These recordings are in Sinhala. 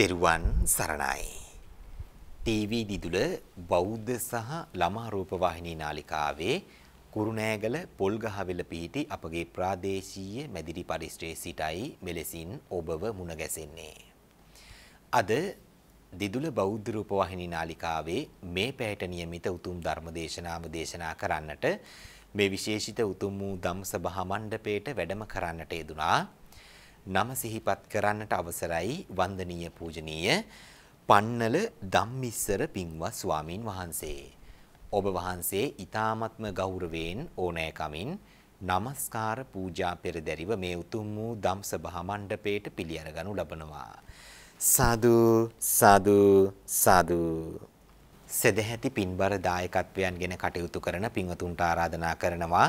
තෙරුවන් සරණයි. TV දිදුල බෞද්ධ සහ ළමා රූපවාහිනී නාලිකාවේ කුරුණෑගල පොල්ගහවෙල පිහිටි අපගේ ප්‍රාදේශීය මැදිරි පරිශ්‍රයේ සිටයි මෙලෙසින් ඔබව මුණ ගැසෙන්නේ. අද දිදුල බෞද්ධ රූපවාහිනී නාලිකාවේ මේ පැයට නියමිත උතුම් ධර්ම දේශනාව දේශනා කරන්නට මේ විශේෂිත උතුම් වූ ධම්සභා මණ්ඩපයේට වැඩම කරන්නට යෙදුනා. නම සිහිපත් කරන්නට අවසරයි වන්දනීය පූජනීය පන්නල ධම්මිස්සර පින්වත් ස්වාමින් වහන්සේ. ඔබ වහන්සේ ඊ타ත්ම ගෞරවයෙන් ඕනෑකමින් নমස්කාර පූජා පෙරදරිව මේ උතුම් වූ ධම්සභා මණ්ඩපයේට පිළි අරගනු ලබනවා. සාදු සාදු සාදු. සදැහැති පින්බර දායකත්වයන් ගැන කටයුතු කරන පින්වතුන්ට ආරාධනා කරනවා.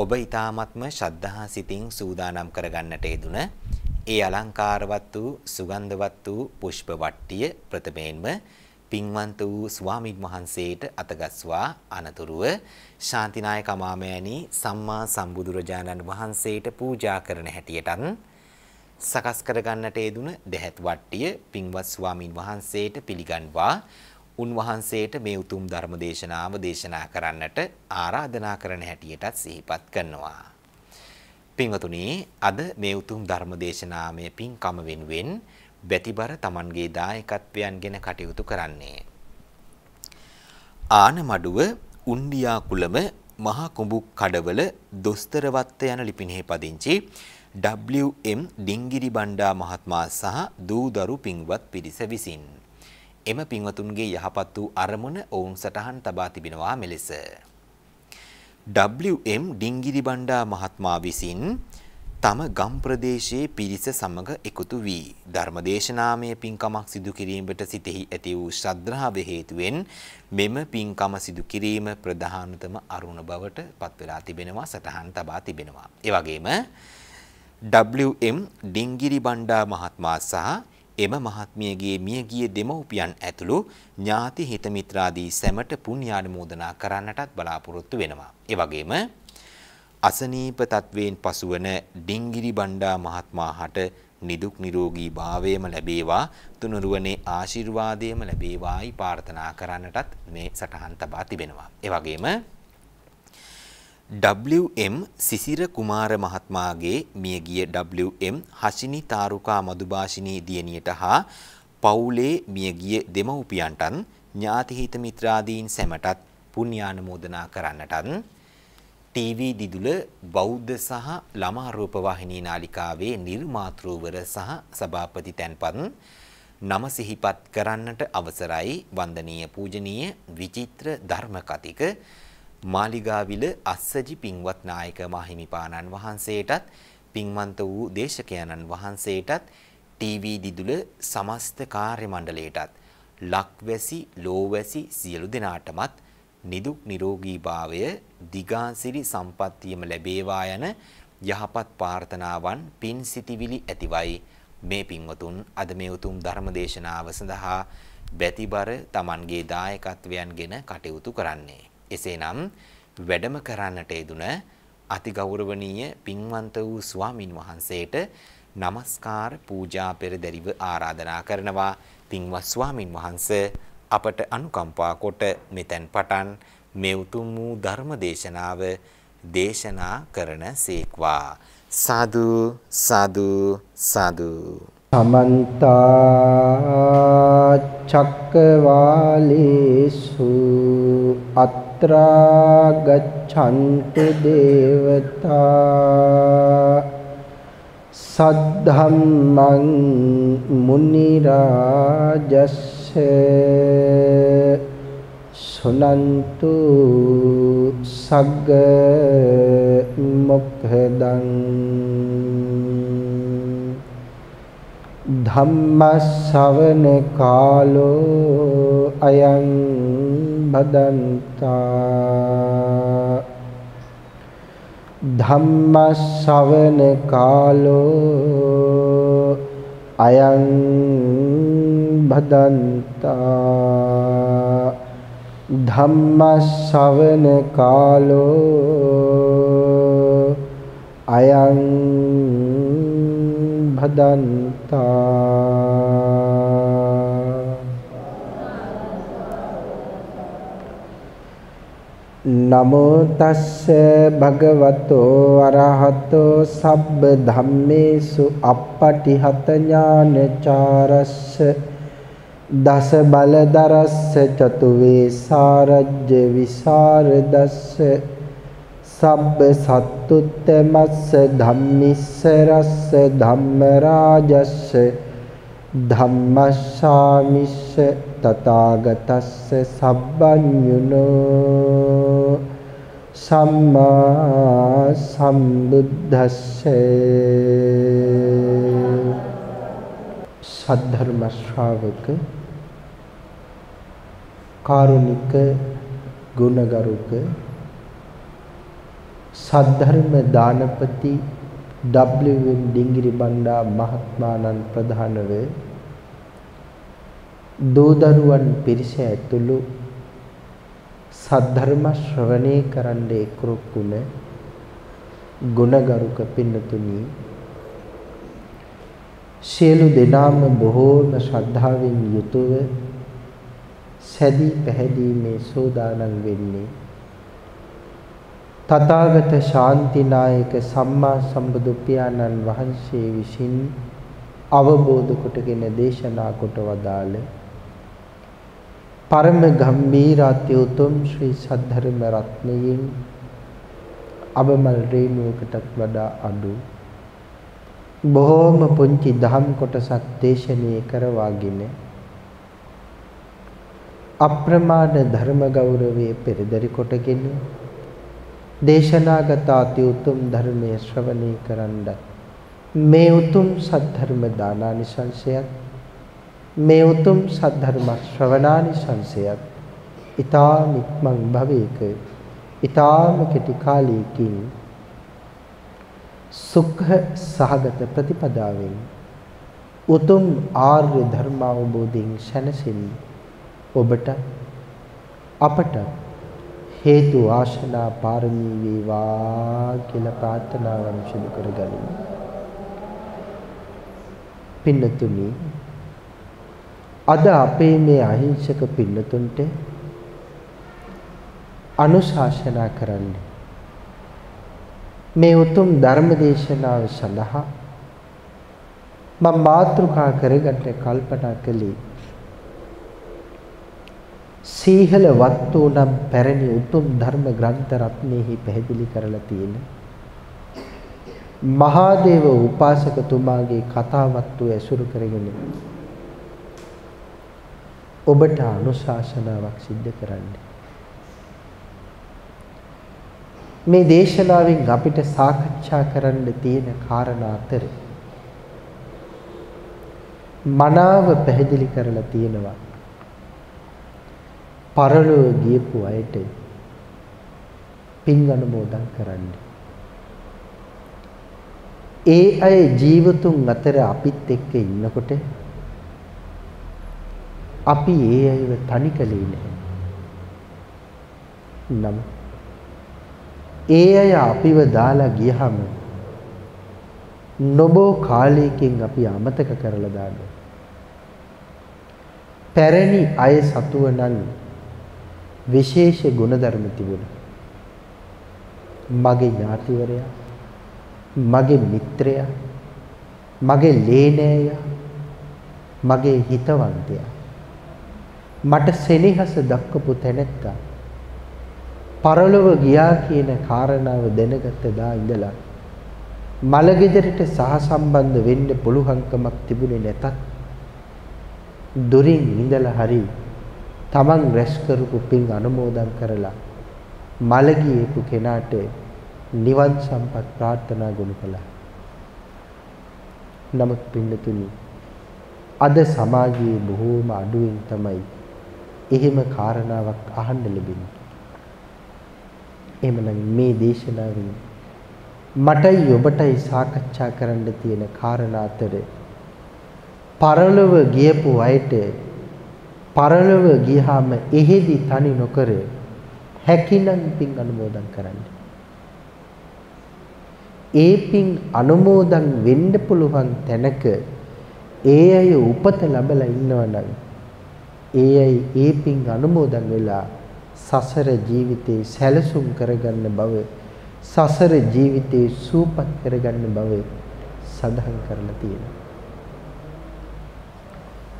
ඔබ ඊ타ත්ම ශ්‍රද්ධා සිතින් සූදානම් කරගන්නට යෙදුන ඒ අලංකාරවත් වූ සුගන්ධවත් වූ පුෂ්ප වට්ටිය ප්‍රථමයෙන්ම පින්වන්ත වූ ස්වාමීන් වහන්සේට අතගස්වා අනතුරුව ශාන්තිනායක මාමෑණී සම්මා සම්බුදුරජාණන් වහන්සේට පූජා කරන හැටියටත් සකස් කරගන්නට යෙදුන දෙහත් වට්ටිය පින්වත් ස්වාමින් වහන්සේට පිළිගන්වා උන්වහන්සේට මේ උතුම් ධර්ම දේශනාව දේශනා කරන්නට ආරාධනා කරන හැටියටත් සිහිපත් කරනවා. පින්වතුනි, අද මේ උතුම් ධර්ම දේශනාමය පින්කම වෙනුවෙන් බැතිබර Tamanගේ දායකත්වයන් ගැන කටයුතු කරන්නේ ආනමඩුව උන්දියාකුලම මහා කුඹුක් කඩවල දොස්තරවත්ත යන ලිපිනෙහි පදිංචි WM ඩිංගිරි බණ්ඩා මහත්මයා සහ දූදරු පින්වත් පිරිස විසින් එම පින්වතුන්ගේ යහපත් වූ අරමුණ ඔවුන් සටහන් තබා තිබෙනවා මෙලෙස. WM ඩිංගිරි බණ්ඩා මහත්මයා විසින් තම ගම් ප්‍රදේශයේ පිරිස සමග එකතු වී ධර්මදේශනාමය පින්කමක් සිදු කිරීමට සිටෙහි ඇති වූ ශ්‍රද්ධාව හේතුවෙන් මෙම පින්කම සිදු කිරීම ප්‍රධානතම අරුණ බවට පත් වෙලා තිබෙනවා, සටහන් තබා තිබෙනවා. ඒ වගේම WM ඩිංගිරි බණ්ඩා මහත්මයා සහ එම මහත්මියගේ මියගිය දෙමව්පියන් ඇතුළු ඥාති හිත මිත්‍රාදී සැමට පුණ්‍යානුමෝදනා කරන්නටත් බලාපොරොත්තු වෙනවා. ඒ වගේම අසනීප තත්වයෙන් පසුවන ඩිංගිරි බණ්ඩා මහත්මයාට නිදුක් නිරෝගී භාවයම ලැබේවා, තුනුරුවනේ ආශිර්වාදයම ලැබේවායි ප්‍රාර්ථනා කරන්නටත් මේ සටහන් තබා තිබෙනවා. ඒ වගේම WM සිසිර කුමාර මහත්මාගේ මියගිය WM හෂිනි තාරුකා මදුභාෂිනී දියණියට හා පවුලේ මියගිය දෙමව්පියන්ටත් ඥාතිහිත මිත්‍රාදීන් සැමටත් පුණ්‍යානුමෝදනා කරන්නටත් TV දිදුල බෞද්ධ සහ ළමා රූපවාහිනී නාලිකාවේ නිර්මාතෘවර සහ සභාපති තැන්පත් නම සිහිපත් කරන්නට අවසරයි වන්දනීය පූජනීය විචිත්‍ර ධර්මකතික මාලිගාවිල අස්සජි පින්වත් නායක මහිමිපාණන් වහන්සේටත් පින්වන්ත වූ දේශකයන්න් වහන්සේටත් TV දිදුල සමස්ත කාර්ය මණ්ඩලයටත් ලක්වැසි ලෝවැසි සියලු දෙනාටමත් නිදුක් නිරෝගී භාවය දිගාසිරි සම්පන්නියම ලැබේවා යන යහපත් ප්‍රාර්ථනාවන් පින් සිටිවිලි ඇතිවයි මේ පින්වතුන් අද මේ උතුම් ධර්ම දේශනාව සඳහා බැතිබර Tamanගේ දායකත්වයන් ගෙන කටයුතු කරන්නේ. එසේනම් වැඩම කරන්නට යෙදුන අතිගෞරවනීය පින්වන්ත වූ ස්වාමින් වහන්සේට নমස්කාර පූජා පෙරදරිව ආරාධනා කරනවා. පින්වත් ස්වාමින් වහන්සේ අපට අනුකම්පා කොට මෙතෙන් පටන් මේ උතුම් වූ ධර්ම දේශනාව දේශනා කරන සේක්වා. සාදු සාදු සාදු. සමන්ත චක්කවාලේසු अत्रा गच्छन्तु देवता सद्धम्मं मुनिराजस्स सुनन्तु सग्ग मुखदं धम्म श्रवण कालो अयं भदन्ता धम्म श्रवण कालो अयं भदन्ता धम्म श्रवण कालो अयं भदन्ता नमो तस्य भगवतो अरहतो सब धम्मेषु अपटिहत ज्ञानचारस्य दस बलधरस्य चतुवेशारज्य विशारदस्य सब सत्तुत्तमस्य धम्मिस्सरस्य धम्मराजस्य धम्मशामिस्य तथागतस्य सब्बन्युनो सम्मा सम्बुद्धस्य। सद्धर्म श्रावक कारुणिक गुणगरुक सद्धर्म दानपति डब्ल्यू.एम. ඩිංගිරිබණ්ඩා මහත්මාණන් ප්‍රධාන වේ දූදරුවන් පිරිස ඇතුළු සද්ධර්ම ශ්‍රවණය කරන්න එක්රොක්ුණ ගුණගරුක පින්නතුනි, සියලු දෙනාම බොහෝම ශ්‍රද්ධාවෙන් යුතුව සැදී පැහැදීමේ සෝදානම් වෙන්නේ තථාගත ශාන්තිනායක සම්මා සම්බුදු පියාණන් වහන්සේ විසින් අවබෝධ කොටගෙන දේශනා කොට වදාළ පරම ගම්භීරාති උතුම් ශ්‍රී සද්ධර්ම රත්නයෙන් අබමල් රේණුවකටත් වඩා අඩු බොහෝම පුංචි දහම් කොටසක් දේශනා කරවාගෙන අප්‍රමාණ ධර්ම ගෞරවයේ පෙරදරි කොටගෙන දේශනාගතාති උතුම් ධර්මයේ ශ්‍රවණය කරන්න මේ උතුම් සද්ධර්ම දානානිසංසයත් මේ උතුම් සද්ධර්ම ශ්‍රවණානිසංසයත් ඊතාම ඉක්මන් භවයක ඊතාම කෙටි කාලයකින් සුඛ සහගත ප්‍රතිපදාවෙන් උතුම් ආර්ය ධර්ම අවබෝධයෙන් සැනසෙමි. ඔබට අපට हेतु आशना पारमी विवाह किल प्रार्थना शुरू कर गई पिन्नतुनी अद आपे में अहिंसक पिन्नतुंटे अनुशासना करने मैं उत्तम धर्म देशना सलहा मातृका करगंटे कल्पना कली සීහල වත්තු නම් පැරණි උතුම් ධර්ම ග්‍රන්ථ රත්නයේහි පැහැදිලි කරලා තියෙන මහාදේව උපාසකතුමාගේ කතාවත්තු ඇසුරු කරගෙන ඔබට අනුශාසනාවක් සිද්ධ කරන්න. මේ දේශනාවෙන් අපිට සාකච්ඡා කරන්න තියෙන කාරණා අතර මනාව පැහැදිලි කරලා තියෙනවා. පරලෝ ගියපු අයට පින් අනුමෝදන් කරන්න. ඒ අය ජීවතුන් අතර අපිත් එක්ක ඉන්නකොට අපි ඒ අයව තනි කළේ නැහැ. නම් ඒ අය අපිව දාලා ගියහම නොබෝ කාලයකින් අපි අමතක කරලා දානවා. පැරණි අය සතුව නම් विशेष गुणधर्म तिबुना मगे ज्ञातिवरया मगे मित्रया मगे लेनेया मगे हितवंतया मट सेनेहस दक्कपु तैनत्ता परलोव गिया කියන කාරණාව දැනගත දා ඉඳලා මලගෙදරට සහසම්බන්ධ වෙන්න පුළුවන්කමක් තිබුණේ නැතත් දුරින් ඉඳලා හරි තමන් රැස් කරපු පින් අනුමෝදන් කරලා මළගියපු කෙනාට නිවන් සම්පත් ප්‍රාර්ථනා ගොනු කළා. නමුත් පින්නතුනි, අද සමාජයේ බොහෝම අඩුවෙන් තමයි එහෙම කාරණාවක් අහන්න ලැබෙන්නේ. එහෙමනම් මේ දේශනාවෙන් මටයි ඔබටයි සාකච්ඡා කරන්න තියෙන කාරණා අතර පරලොව ගියපු අයට පරලොව ගියාම එහෙදි තනි නොකර හැකිනම් පින් අනුමෝදන් කරන්න. ඒ පින් අනුමෝදන් වෙන්න පුළුවන් තැනක ඒ අය උපත ලැබලා ඉන්නවනම් ඒ අය ඒ පින් අනුමෝදන් වෙලා සසර ජීවිතේ සැලසුම් කරගන්න බව සසර ජීවිතේ සූපත් කරගන්න බව සඳහන් කරලා තියෙනවා.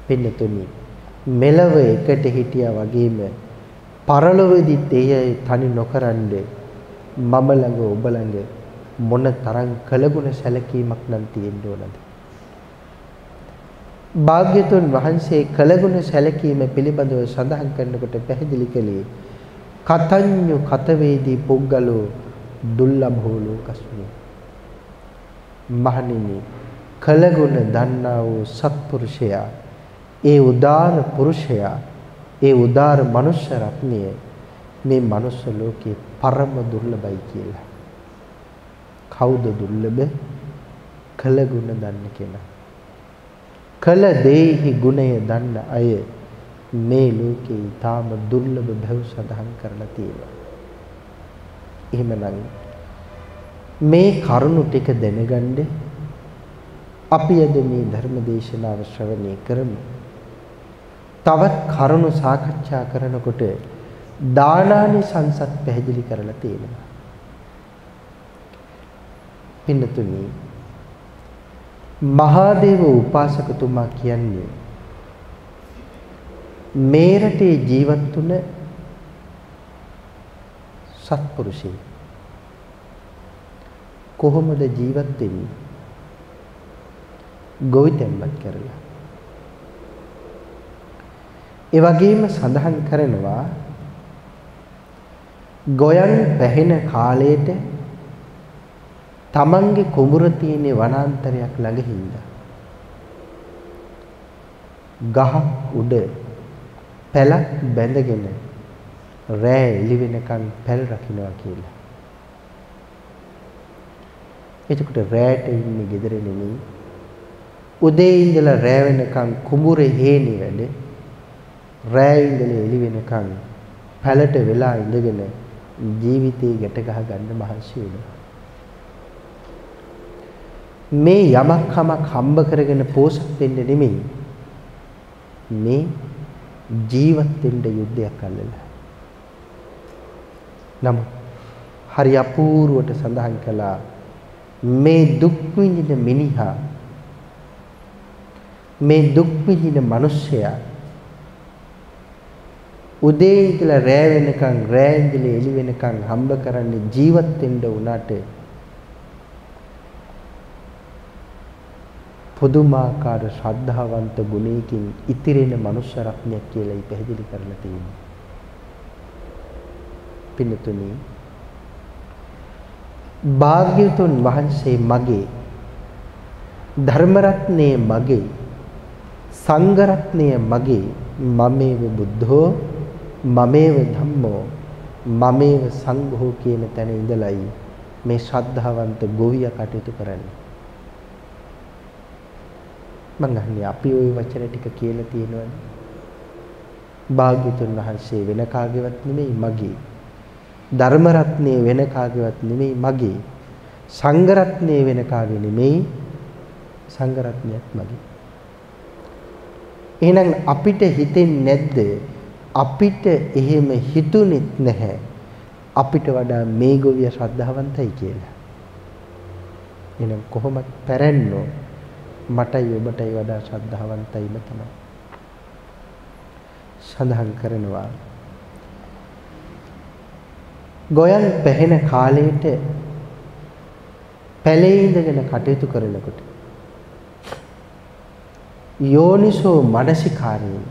පින්නතුනි මෙලව එකට හිටියා වගේම පරලොවදිත් එයයි තනි නොකරන්නේ මම ළඟ ඔබ ළඟ මොන තරම් කළගුණ සැලකීමක් නම් තියෙන්න ඕනද? භාග්‍යතුන් වහන්සේ කළගුණ සැලකීම පිළිබඳව සඳහන් කරනකොට පැහැදිලි කළේ කතඤ්ඤු කතවේදී පුග්ගලෝ දුර්ලභෝ ලෝකස්මි. මහණෙනි කළගුණ දන්නා වූ සත්පුරුෂයා, ඒ උදාන පුරුෂයා, ඒ උදාර මනුෂ්‍ය රත්නිය මේ මනුෂ්‍ය ලෝකේ පරම දුර්ලභයි කියලා. කවුද දුර්ලභ? කළගුණ දන්න කෙනා. කල දෙහි ගුණය දන්න අය මේ ලෝකේ ඊටම දුර්ලභ බව සඳහන් කරලා තියෙනවා. එහෙමනම් මේ කරුණු ටික දැනගන්න අපි අද මේ ධර්ම දේශනාව ශ්‍රවණය කරමු. තවත් කරුණු සාකච්ඡා කරනකොට දානානි සංසත් පැහැදිලි කරලා තියෙනවා. පින්නතුනි මහාදේව උපාසකතුමා කියන්නේ මේ රටේ ජීවත් වුණ සත්පුරුෂයෙක්. කොහොමද ජීවත් වෙන්නේ? ගොවිතැන්පත් කරලා. ඒ වගේම සඳහන් කරනවා ගොයන් පැහෙන කාලයේදී තමන්ගේ කුඹුර තියෙන වනාන්තරයක් ළඟ හින්දා ගහ උඩ පැලක් බැඳගෙන රෑ එළි වෙනකන් පැල් රකින්නවා කියලා. එතකොට රෑට ඉන්නේ ගෙදර නෙමෙයි. උදේ ඉඳලා රෑ වෙනකන් කුඹුරේ හේනි වැඩ, රෑ ඉඳලා එළි වෙනකන් පැලට වෙලා ඉඳගෙන ජීවිතේ ගැට ගහ ගන්න මහන්සි වෙනවා. මේ යමක් කමක් හම්බ කරගෙන පෝසත් වෙන්නේ නෙමෙයි, මේ ජීවත් වෙන්න යුද්ධයක් අල්ලලා. නමුත් හරි අපූර්වට සඳහන් කළා මේ දුක් විඳින මිනිහා, මේ දුක් විඳින මිනිසයා උදේ ඉඳලා රෑ වෙනකන්, රෑ ඉඳලා එළි වෙනකන් හම්බ කරන්නේ ජීවත් වෙන්න උනාට පුදුමාකාර ශ්‍රද්ධාවන්ත ගුණයකින් ඉතිරෙන මනුෂ්‍ය රත්නයක් කියලායි පැහැදිලි කරලා තියෙන්නේ. පින්නතුනි භාග්‍යතුන් වහන්සේ මගේ ධර්ම රත්නය, මගේ සංඝ රත්නය, මගේ මමේව බුද්ධෝ මමේව ධම්මෝ මමේව සංඝෝ කියන තැන ඉඳලයි මේ ශ්‍රද්ධාවන්ත ගෝවියා කටයුතු කරන්නේ. මං අහන්නේ අපි ওই වචන ටික කියලා තියෙනවනේ. භාග්‍යතුන් වහන්සේ වෙන කාගේවත් නෙමෙයි මගේ. ධර්ම රත්නේ වෙන කාගේවත් නෙමෙයි මගේ. සංඝ රත්නේ වෙන කාගේ නෙමෙයි, සංඝ රත්නයත් මගේ. එහෙනම් අපිට හිතෙන්නේ නැද්ද අපිට එහෙම හිතුනෙත් නැහැ අපිට වඩා මේ ගොවිය ශ්‍රද්ධාවන්තයි කියලා? එහෙනම් කොහොමද පැරෙන්නේ? මටයි ඔබටයි වඩා ශ්‍රද්ධාවන්තයිම තමයි. සඳහන් කරනවා ගොයන් පැහෙන කාලයට පැලේ ඉඳගෙන කටයුතු කරනකොට යෝනිසෝ මනසිකාරයෙන්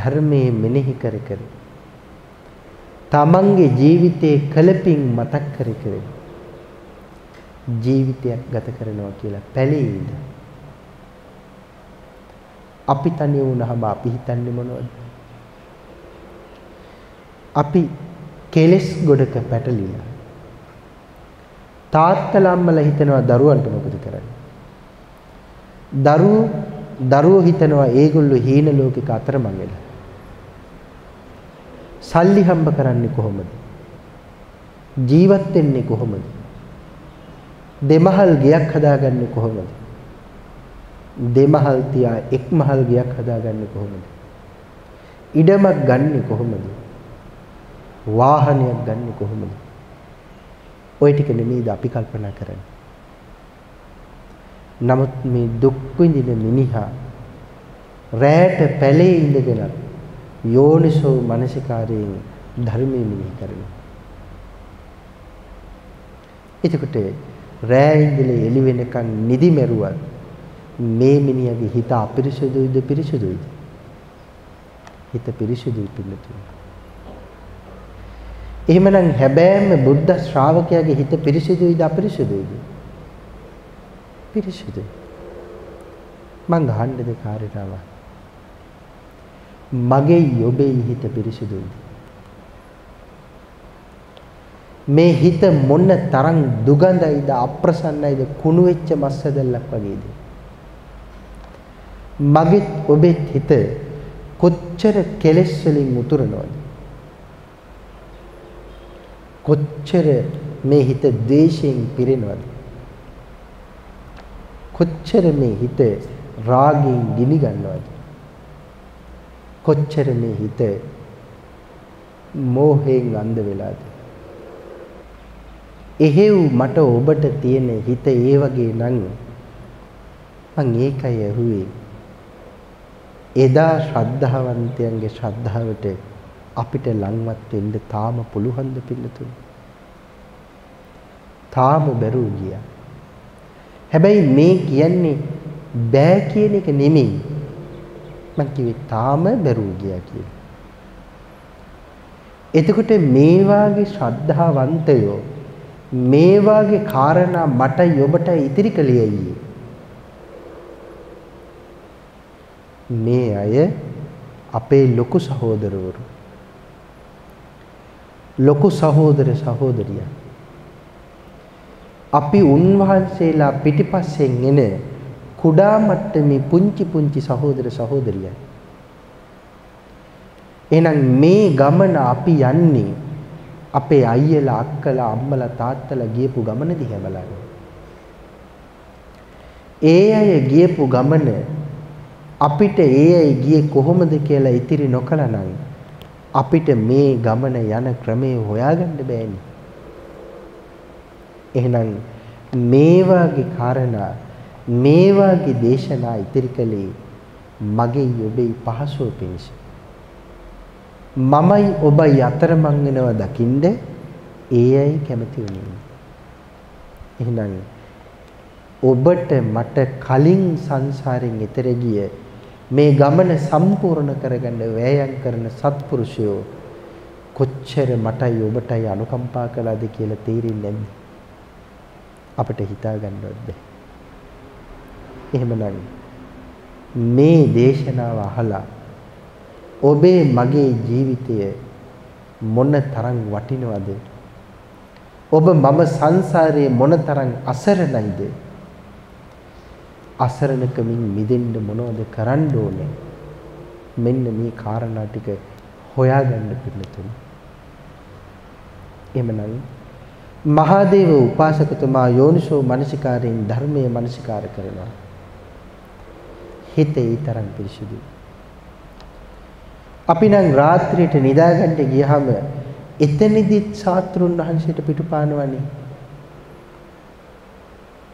ධර්මයේ මෙනෙහි කර කර තමන්ගේ ජීවිතයේ කලපින් මතක් කර කර ජීවිතයක් ගත කරනවා කියලා පැලෙයිද? අපි තනිය වුණාම අපි හිතන්නේ මොනවද? අපි කෙලස් ගොඩක පැටලිලා තාත්තලා අම්මලා හිතනවා දරුවන්ට මොකද කරන්නේ? දරුවෝ හිතනවා ඒගොල්ලෝ හීන ලෝකයක අතරමංගල. සල්ලි හම්බ කරන්නේ කොහොමද? ජීවත් වෙන්නේ කොහොමද? දෙමහල් ගයක් හදාගන්නේ කොහොමද? දෙමහල් තියා එක්මහල් ගයක් හදාගන්නේ කොහොමද? ඉඩමක් ගන්න කොහොමද? වාහනයක් ගන්න කොහොමද? ඔය ටික නෙමෙයිද අපි කල්පනා කරන්නේ. නමුත් මේ දුක් විඳින මිනිහා රැට පැලේ ඉඳගෙන යෝනිසෝ මනසිකාරයෙන් ධර්මයේ මෙහි කරනවා. එතකොට රෑ ඉඳලා එළි වෙනකන් නිදි මෙරුවා මේ මිනිහගේ හිත අපිරිසුදුයිද පිරිසුදුයිද? හිත පිරිසුදුයි පිළිතුරු. එහෙමනම් හැබෑම බුද්ධ ශ්‍රාවකයාගේ හිත පිරිසුදුයිද අපිරිසුදුයිද? පිරිසුදුයි. මං ගහන්නද කාර්යතාව? මගේ යොබේ හිත පිරිසුදුයිද? මේ හිත මොන තරම් දුගඳයිද අප්‍රසන්නයිද කුණු වෙච්ච මස් ඇදල්ලක් වගේද? මගේ ඔබේ හිත කොච්චර කෙලෙස් වලින් මුතුරනවද? කොච්චර මේ හිත ද්වේෂයෙන් පිරෙනවද? කොච්චර මේ හිත රාගයෙන් ගිනි ගන්නවද? කොච්චර මේ හිත මෝහයෙන් අන්ධ වෙලාද? එහෙව් මට ඔබට තියෙන හිත ඒ වගේ නම් මං ඒකයි ඇහුවේ. එදා ශ්‍රද්ධාවන්තයන්ගේ ශ්‍රද්ධාවට අපිට ලංවත් වෙන්න තාම පුළුවන් ද පිළිතුරු? තාම බැරුව ගියා. හැබැයි මේ කියන්නේ බෑ කියන එක නෙමෙයි. මං කිව්වේ තාම බැරුව ගියා කියලා. එතකොට මේ වාගේ ශ්‍රද්ධාවන්තයෝ මේ වාගේ කාරණා මට ඔබට ඉතිරි කළේ ඇයි? මේ අය අපේ ලොකු සහෝදරවරු, ලොකු සහෝදර සහෝදරිය. අපි උන්වහන්සේලා පිටිපස්සෙන් එන කුඩා මට්ටමේ පුංචි පුංචි සහෝදර සහෝදරියයි. එහෙනම් මේ ගමන අපි යන්නේ අපේ අයියලා අක්කලා අම්මලා තාත්තලා ගියපු ගමන දිහා බලන්න. ඒ අය ගියපු ගමන අපිට ඒ අය ගියේ කොහොමද කියලා ඉතිරි නොකළා නම් අපිට මේ ගමන යන ක්‍රමේ හොයාගන්න බෑනේ. එහෙනම් මේ වාගේ කාරණා මේ වාගේ දේශනා ඉතිරි කළේ මගේ ඔබේ පහසුව පිණිස. මමයි ඔබයි අතරමං වෙනව දකින්ද ඒ අය කැමති වුණේ. එහෙනම් ඔබට මට කලින් සංසාරයෙන් එතෙර ගිය මේ ගමන සම්පූර්ණ කරගන්න වෑයම් කරන සත්පුරුෂයෝ කොච්චර මටයි ඔබටයි අනුකම්පා කළාද කියලා තේරෙන්නේ නැද්ද? අපිට හිතා ගන්නවත් බැහැ. එහෙමනම් මේ දේශනාව අහලා ඔබේ මගේ ජීවිතය මොන තරම් වටිනවද? ඔබ මම සංසාරයේ මොන තරම් අසරණයිද? අසරණකමින් මිදෙන්න මොනවද කරන්න ඕනේ? මෙන්න මේ කාරණා ටික හොයාගන්න පිළිතුරු. එමනම් මහාදේව උපාසකතුමා යෝනිසෝ මනසිකාරයෙන් ධර්මයේ මනසිකාර කරනවා. හිතේ තරම් පිරිසිදුයි. අපි නම් රාත්‍රියට නිදාගන්න ගියහම එතනදිත් සාත්‍රුන් වහන්සේට පිටුපානවනේ.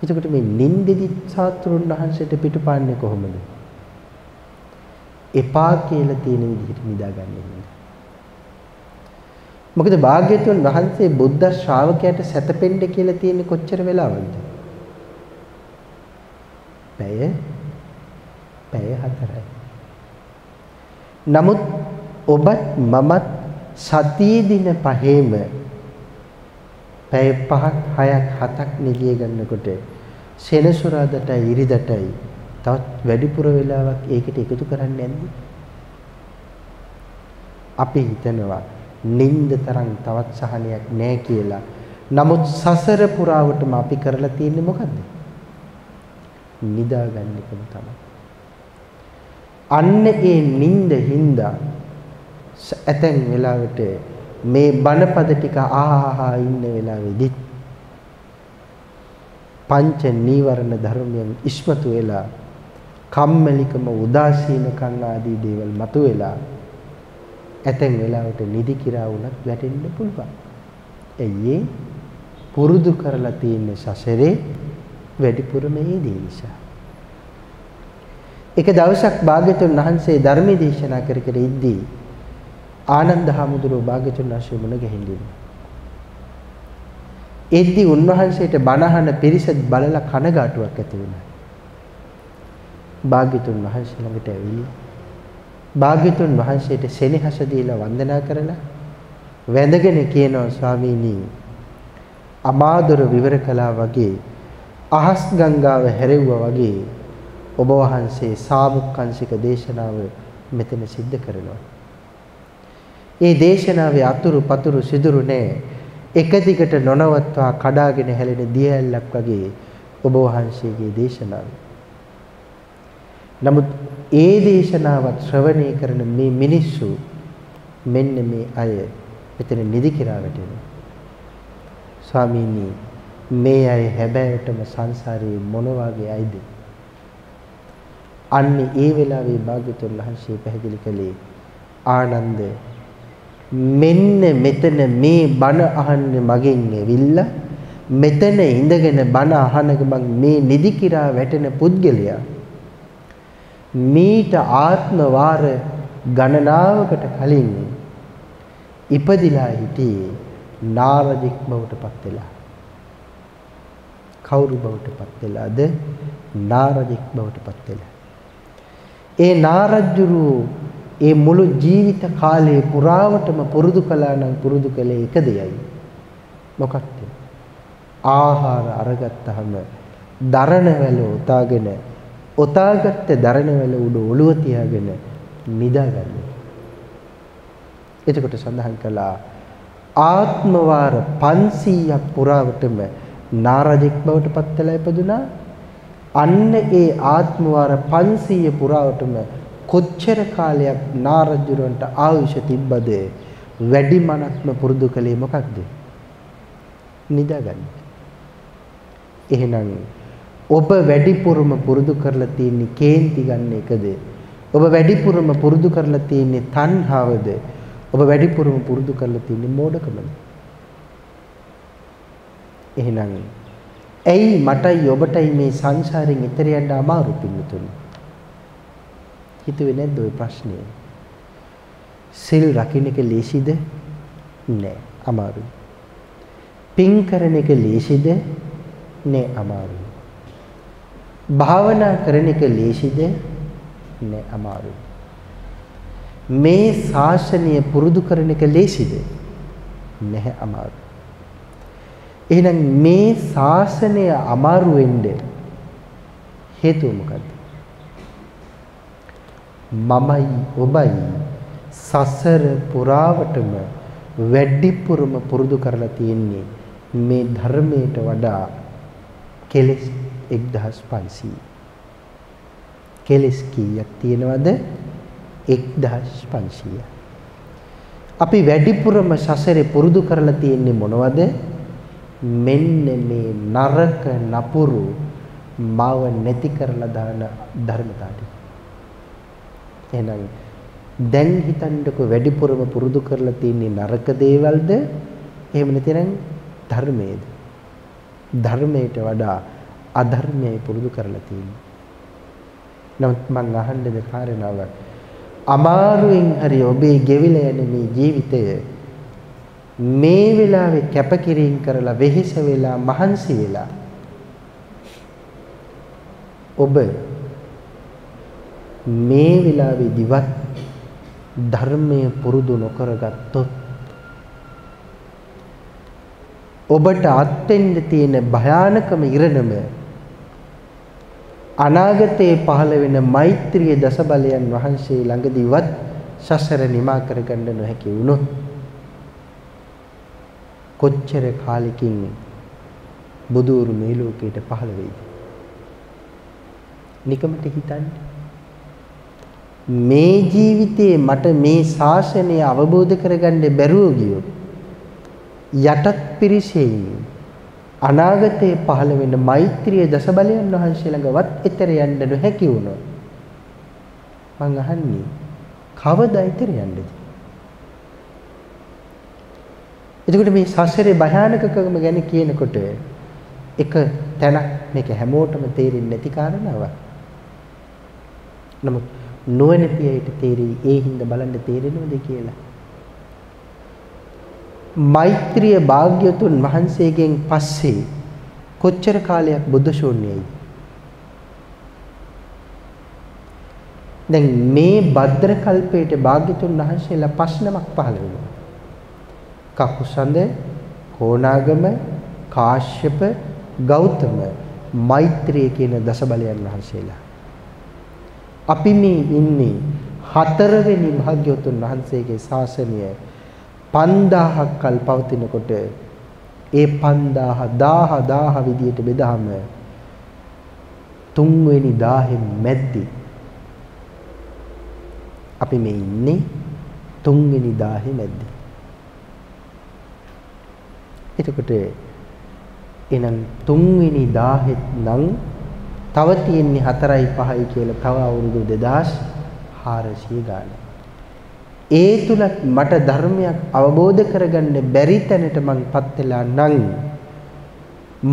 එතකොට මේ නින්දෙදිත් සාත්‍රුන් වහන්සේට පිටුපාන්නේ කොහොමද? එපා කියලා තියෙන විදිහට නිදාගන්නේ. මොකද භාග්‍යවතුන් වහන්සේ බුද්ධ ශ්‍රාවකයාට සැතපෙන්න කියලා තියෙන්නේ කොච්චර වෙලාවක්ද? පැය 4යි. නමුත් ඔබත් මමත් සතියේ දින පහේම පැය 5ක් 6ක් 7ක් නිදිය ගන්නකොට සෙනසුරාදටයි ඉරිදටයි තවත් වැඩිපුර වෙලාවක් ඒකට එකතු කරන්නේ නැද්ද? අපි හිතනවා නිින්ද තරම් තවත් සහනයක් නැහැ කියලා. නමුත් සසර පුරාවටම අපි කරලා තියෙන්නේ මොකද්ද? නිදාගන්න එකම තමයි. අන්න ඒ නිින්ද හින්දා ඇතැම් වෙලාවට මේ බණපද ටික ආහා ඉන්න වෙලාවෙදිත් පංච නීවරණ ධර්මයන් ඉස්මතු වෙලා කම්මැලිකම උදාසීනකම් ආදී දේවල් මතුවෙලා ඇතැම් වෙලාවට නිදි කිරාවුණත් වැටෙන්න පුළුවන්. එයි පුරුදු කරලා තියෙන සසරේ වැඩිපුරම මේ දේ නිසා. එක දවසක් භාග්‍යතුන් වහන්සේ ධර්ම දේශනා කර ඉද්දී ආනන්ද හාමුදුරුවෝ භාග්‍යතුන් වහන්සේ මුණ ගැහිඳිනවා. එද්දී උන්වහන්සේට බණහන පිරිස බලලා කනගාටුවක් ඇති වුණා. භාග්‍යතුන් වහන්සේ ළඟට ඇවිල්ලා භාග්‍යතුන් වහන්සේට සෙනෙහස දීලා වන්දනා කරලා වැඳගෙන කියනවා, ස්වාමීනි, අමාදොර විවර කළා වගේ අහස් ගංගාව හැරෙව්වා වගේ ඔබ වහන්සේ සාමුක්ඛංශික දේශනාව මෙතන සිද්ධ කරනවා. ඒ දේශනාවේ අතුරු පතුරු සිදුරු නැහැ. එක දිගට නොනවත්වා කඩාගෙන හැලෙන දියැලක් වගේ ඔබ වහන්සේගේ දේශනාව. නමුත් ඒ දේශනාවත් ශ්‍රවණය කරන මේ මිනිස්සු මෙන්න මේ අය මෙතන නිදි කිරා වැටෙනවා. ස්වාමීනි, මේ අය හැබෑවටම සංසාරේ මොන වගේ අයද? අන්න ඒ වෙලාවේ භාග්‍යතුන් වහන්සේ පැහැදිලි කළේ, ආනන්ද, මෙන්න මෙතන මේ බණ අහන්නේ මගෙන් ඇවිල්ලා මෙතන ඉඳගෙන බණ අහන ගමන් මේ නිදි කිරා වැටෙන පුද්ගලයා මීට ආත්ම වාර ගණනාවකට කලින් ඉපදිලා හිටියේ නාරදික් බවටපත් වෙලා. කවුරු බවටපත් වෙලාද? නාරදික් බවටපත් වෙලා. ඒ නාරජ්ජුරු ඒ මුළු ජීවිත කාලයේ පුරාවටම පුරුදු කළා නම් පුරුදු කළේ එක දෙයයි. මොකක්ද? ආහාර අරගත්තාම දරණවැල උතාගෙන, උතාගත්ත දරණවැල උඩ ඔළුව තියාගෙන නිදාගන්න. එතකොට සඳහන් කළා ආත්මවාර 500ක් පුරාවටම නාරජෙක් බවට පත් වෙලා ඉපදුනා. අන්න ඒ ආත්මවාර 500 පුරාවටම කොච්චර කාලයක් නාරජුරන්ට ආයුෂ තිබ්බද? වැඩි මනක්ම පුරුදු කළේ මොකක්ද? නිදාගන්න. එහෙනම් ඔබ වැඩිපුරම පුරුදු කරලා තියෙන්නේ කේන්ති ගන්න එකද? ඔබ වැඩිපුරම පුරුදු කරලා තියෙන්නේ තණ්හාවද? ඔබ වැඩිපුරම පුරුදු කරලා තියෙන්නේ මෝඩකමද? එහෙනම් ඇයි මටයි ඔබටයි මේ සංසාරයෙන් එතෙර යන්න අමාරු පින්නතුනේ? හිතුවේ නැද්ද ඔය ප්‍රශ්නේ? සිල් රකින්න එක ලේසිද? නෑ, අමාරුයි. පින් කරන එක ලේසිද? නෑ, අමාරුයි. භාවනා කරන එක ලේසිද? නෑ, අමාරුයි. මේ ශාසනය පුරුදු කරන එක ලේසිද? නැහැ, අමාරුයි. එහෙනම් මේ ශාසනය අමාරු වෙන්න හේතුව මොකද්ද? මමයි ඔබයි සසර පුරාවටම වැඩිපුරම පුරුදු කරලා තියෙන්නේ මේ ධර්මයට වඩා කෙලෙස් 1500. කෙලෙස් කීයක් තියෙනවද? 1500. අපි වැඩිපුරම සසරේ පුරුදු කරලා තියෙන්නේ මොනවද? මෙන්න මේ නරක නපුරු මාව නැති කරලා දාන ධර්මතාවය. එහෙනම් දැන් හිතන්නකො වැඩිපුරම පුරුදු කරලා තියෙන්නේ නරක දේවල්ද? එහෙම නැතිනම් ධර්මයේද? ධර්මයට වඩා අධර්මයේ පුරුදු කරලා තියෙන්නේ. නමුත් මං අහන්නේ මේ කාරණාව, අමාරුවෙන් හරි ඔබේ ගෙවිලා යන මේ ජීවිතය මේ වෙලාවේ කැපකිරීම කරලා වෙහෙස වෙලා මහන්සි වෙලා ඔබ මේ වෙලාවේදීවත් ධර්මය පුරුදු නොකරගත්තොත් ඔබට අත්වෙන්න තියෙන භයානකම ඉරණම අනාගතයේ පහළ වෙන මෛත්‍රියේ දසබලයන් වහන්සේ ළඟදීවත් සසර නිමා කරගන්න නොහැකි වුණොත් කොච්චර කාලෙකින් බුදුරු මේ ලෝකයට පහළ වෙයිද? නිකමට හිතන්නේ මේ ජීවිතේ මට මේ ශාසනය අවබෝධ කරගන්න බැරුව ගියොත් යටත් පිරිසේ අනාගතයේ පහළ වෙන මෛත්‍රිය දසබලයන් වහන්සේ ළඟවත් ඊතර යන්න නොහැකි වුණොත් මං අහන්නේ කවදා ඊතර යන්නද? එතකොට මේ සසරේ භයානකකම ගැන කියනකොට එක තැනක් මේක හැමෝටම තේරෙන්නේ නැති කාරණාවක්. නමුත් නොනැතියට තේරෙයි. ඒ හින්දා බලන්න තේරෙනවද කියලා. මෛත්‍රිය භාග්‍යතුන් වහන්සේගෙන් පස්සේ කොච්චර කාලයක් බුද්ධ ශූන්‍යයිද? දැන් මේ භද්‍ර කල්පයේ භාග්‍යතුන් වහන්සේලා ප්‍රශ්නමක් පහළ වෙනවා. කකුසඳ, කොණාගම, කාශ්‍යප, ගෞතම, මෛත්‍රිය කියන දසබලයන් වහන්සේලා. අපි මේ ඉන්නේ හතරවෙනි භාග්‍යවතුන් වහන්සේගේ ශාසනය 5000ක් කල් පවතිනකොට ඒ 5000 විදියට බෙදාම තුන්වෙනි 1000 මැද්දි අපි මේ ඉන්නේ තුන්වෙනි 1000 මැද්දි. එතකොට එනම් තුන්වෙනි 1000ෙත් නම් තව තියෙන්නේ 4යි 5යි කියලා තව අවුරුදු 2400 ගාන. ඒ තුලත් මට ධර්මයක් අවබෝධ කරගන්න බැරි තැනට මංපත් වෙලා නම්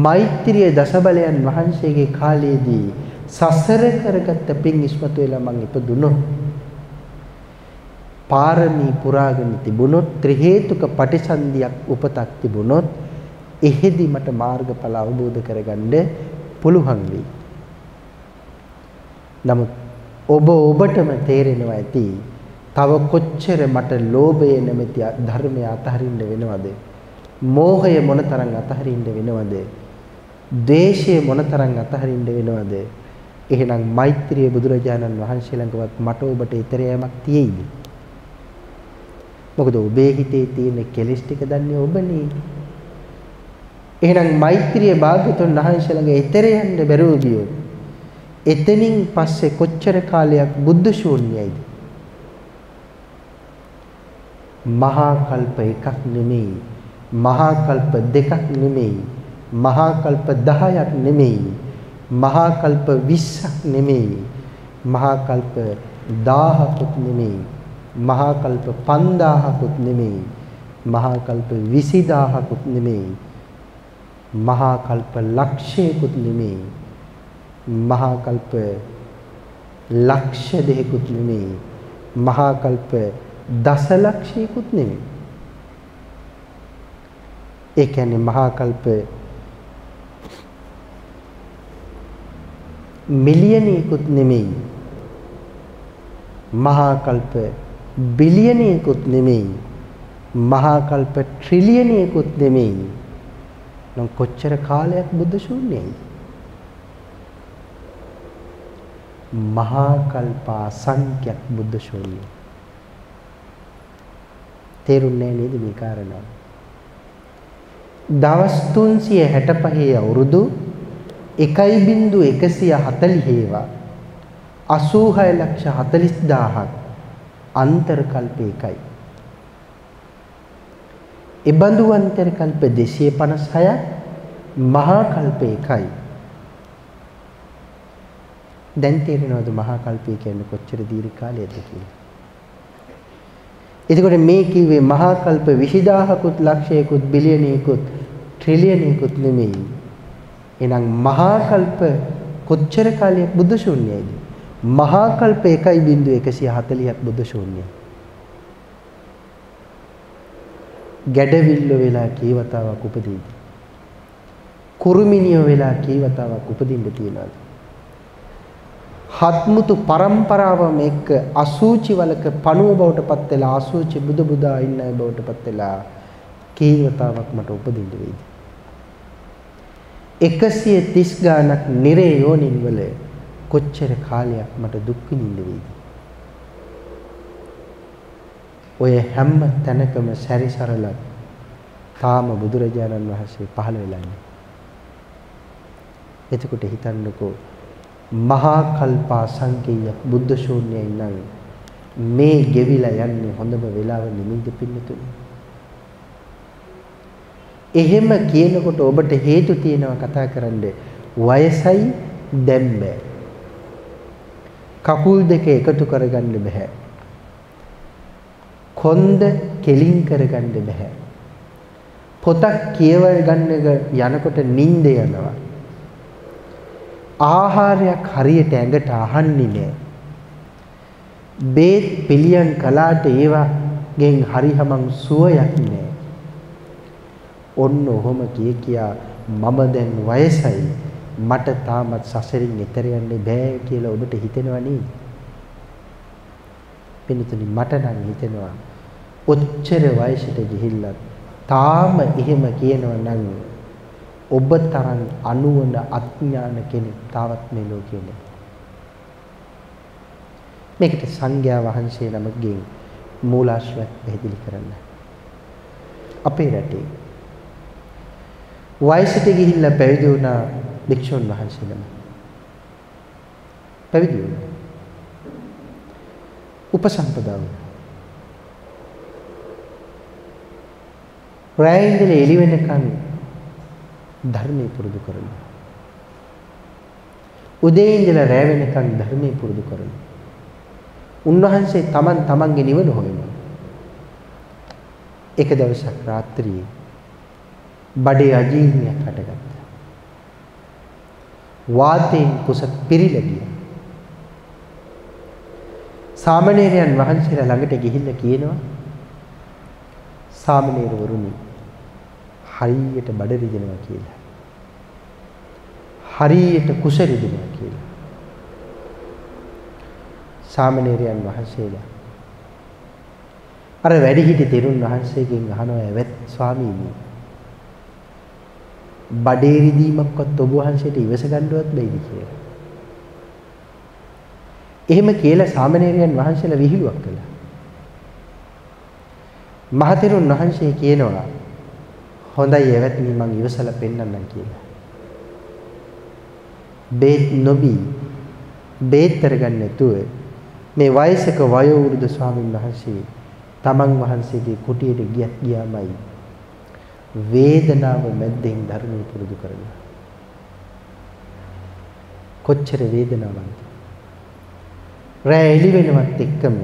මෛත්‍රියේ දසබලයන් වහන්සේගේ කාලයේදී සසර කරගත්ත පින් ඉස්මතු වෙලා මං ඉපදුණොත්, පාරමී පුරාගෙන තිබුණොත්, ත්‍රි හේතුක පටිසන්ධියක් උපතක් තිබුණොත් එහෙදි මට මාර්ගඵල අවබෝධ කරගන්න පුළුවන් වෙයි. නමුත් ඔබටම තේරෙනවා ඇති තව කොච්චර මට ලෝභය නැමැති ධර්මය අතහරින්න වෙනවද? මෝහය මොනතරම් අතහරින්න වෙනවද? ද්වේෂය මොනතරම් අතහරින්න වෙනවද? එහෙනම් මෛත්‍රියේ බුදුරජාණන් වහන්සේ ළඟවත් මට ඔබට ඉතරයමක් තියෙයිද? මොකද ඔබේ හිතේ තියෙන කෙලෙස් ටික දන්නේ ඔබනේ. එහෙනම් මෛත්‍රියේ භාග්‍යතුන් වහන්සේ ළඟ ඊතර යන්න බැරුව ගියොත් එතනින් පස්සේ කොච්චර කාලයක් බුද්ධ ශූන්‍යයිද? මහා කල්ප එකක් නෙමෙයි, මහා කල්ප දෙකක් නෙමෙයි, මහා කල්ප 10ක් නෙමෙයි, මහා කල්ප 20ක් නෙමෙයි, මහා කල්ප 1000කුත් නෙමෙයි, මහා කල්ප 5000කුත් නෙමෙයි, මහා කල්ප 20000කුත් නෙමෙයි, මහා කල්ප ලක්ෂයකුත් නෙමෙයි, මහා කල්ප ලක්ෂ දෙකකුත් නෙමෙයි, මහා කල්ප දසලක්ෂයකුත් නෙමෙයි. ඒ කියන්නේ මහා කල්ප මිලියනයකුත් නෙමෙයි, මහා කල්ප බිලියනයකුත් නෙමෙයි, මහා කල්ප ට්‍රිලියනයකුත් නෙමෙයි. නම් කොච්චර කාලයක් බුද්ධ ශූන්‍යයි? මහා කල්ප සංඛ්‍යක් බුද්ධ ශූන්‍යයි. තේරුන්නේ නේද මේ කාරණා? දවස් 365 අවුරුදු 1.140 8640000 අන්තර කල්ප එකයි. එබඳු අන්තර කල්ප 256ක් මහා කල්ප එකයි. දැන් තේරෙනවද මහා කල්පය කියන්නේ කොච්චර දීර්ඝ කාලයක්ද කියලා? එතකොට මේ කිව්වේ මහා කල්ප 20000කුත් ලක්ෂයකුත් බිලියනයකුත් ට්‍රිලියනයකුත් නෙමෙයි. එහෙනම් මහා කල්ප කොච්චර කාලයක් බුද්ධ ශූන්‍යයිද? මහා කල්ප 1.140ක් බුද්ධ ශූන්‍යයි. ගැඩවිල්ල වෙලා කීවතාවක් උපදින්ද? කුරුමිනිය වෙලා කීවතාවක් උපදින්න තියනවාද? හත්මුතු පරම්පරාවම එක්ක අසූචි වලක පණුව බවට පත් වෙලා අසූචි බුදු බුදා ඉන්නයි බවට පත් වෙලා කීවතාවක් මට උපදින්න වෙයිද? 130 ගානක් නිරේ යෝනින් වල කොච්චර කාලයක් මට දුක් විඳින්න වෙයිද? ඔය හැම තැනකම සැරිසරලා තාම බුදුරජාණන් වහන්සේ පහළ වෙලානේ. එතකොට හිතන්නකෝ මහා කල්ප සංකේය බුද්ධ ශූන්‍යයි නම් මේ ගෙවිලා යන්නේ හොඳම වෙලාව නෙමෙයිද පින්නතුනි? එහෙම කියනකොට ඔබට හේතු තියෙනවා කතා කරන්න. වයසයි දැන් බෑ. කකුල් දෙක එකතු කරගන්න බෑ. කොන්ද කෙලින් කරගන්න බෑ. පොතක් කියවල් ගන්න එක යනකොට නිින්ද යනවා. ආහාරයක් හරියට ඇඟට අහන්නේ නෑ. බේත් පිළියම් කලාට ඒවා ගෙන් හරිහමං සුවයක් නෑ. ඔන්න ඔහොම කියා මම දැන් වයසයි මට තාමත් සසරින් එතර යන්න බෑ කියලා ඔබට හිතෙනවා නේද? පින්තුනි මට නම් හිතෙනවා ඔච්චර වයසට ගිහිල්ලා තාම එහෙම කියනවා නම් ඔබ තරම් අනුවන අඥාන කෙනෙක් තවත් මේ ලෝකේ නෑ. මේකට සංඝයා වහන්සේ නමකගෙන් මූලාශ්‍රය පැහැදිලි කරන්න. අපේ රටේ වයසට ගිහිල්ලා පැවිදි වුණා භික්ෂුන් වහන්සේ නම. පැවිදි වුණා. උපසම්පදා වුණා. රැ ඉඳලා එළි වෙනකන් ධර්මයේ පුරුදු කරනවා. උදේ ඉඳලා රැ වෙනකන් ධර්මයේ පුරුදු කරනවා. උන්වහන්සේ තමන්ගේ නිවන හොයනවා. එක දවසක් රාත්‍රියේ බඩේ අජීර්ණයක් හටගත්තා. වාතයෙන් කුස පිරිලා ගියා. සාමණේරයන් වහන්සේලා ළඟට ගිහිල්ලා කියනවා සාමණේරවරුනි හරියට බඩ රිදෙනවා කියලා. හරියට කුස රිදෙනවා කියලා. සාමණේරයන් වහන්සේලා අර වැඩිහිටි තෙරුන් වහන්සේගෙන් අහනවා එවත් ස්වාමීනි බඩේ රිදීමක්වත් ඔබ වහන්සේට ඉවස ගන්නවත් බැයිද කියලා. එහෙම කියලා සාමණේරයන් වහන්සේලා විහිළුවක් කළා. මහතෙරුන් වහන්සේ කියනවා හොඳයි එවත්නි මං ඉවසලා පෙන්නන්නම් කියලා. බේත් නොබී බේතර ගන්න නැතුව මේ වයසක වයෝ වෘද්ධ ස්වාමීන් වහන්සේ තමන් වහන්සේගේ කුටියට ගියාමයි වේදනාව මැද්දෙන් ධර්මය පුරුදු කරනවා. කොච්චර වේදනාවක්ද? රැ එළි වෙනවත් එක්කම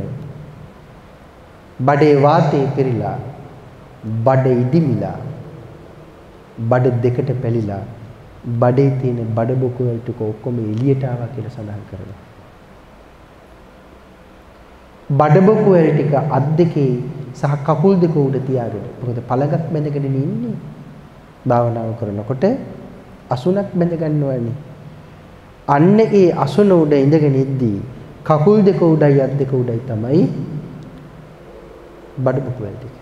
බඩේ වාතේ පිරීලා බඩ ඉදිමිලා බඩ දෙකට පැලිලා බඩේ තියෙන බඩ බොකු වල ටික ඔක්කොම එළියට ආවා කියලා සඳහන් කරනවා. බඩ බොකු වල ටික අත් දෙකේ සහ කකුල් දෙක උඩ තියාගෙන මොකද පළඟක් බැඳගෙන ඉන්නේ භාවනාව කරනකොට අසුනක් බැඳ ගන්නවනේ. අන්න ඒ අසුන උඩ ඉඳගෙන ඉද්දී කකුල් දෙක උඩයි අත් දෙක උඩයි තමයි බඩබුකුවල් ටික.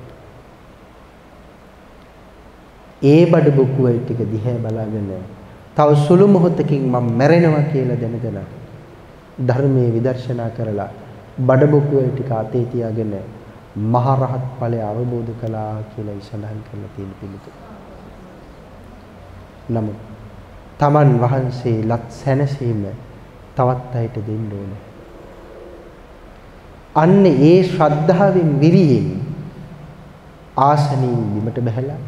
ඒ බඩබුකුවල් ටික දිහා බලාගෙන තව සුළු මොහොතකින් මම මැරෙනවා කියලා දැනගෙන ධර්මයේ විදර්ශනා කරලා බඩබුකුවල් ටික අතේ තියාගෙන මහරහත් ඵලය අවබෝධ කළා කියලා ඉසඳහන් කරලා තියෙන පිළිතුර. නමුත් තමන් වහන්සේ ලත් සැනසීම තවත් අයට දෙන්න ඕනේ. අන්න ඒ ශ්‍රද්ධාවෙන් විරියෙන් ආසනින් බිමට බැහැලා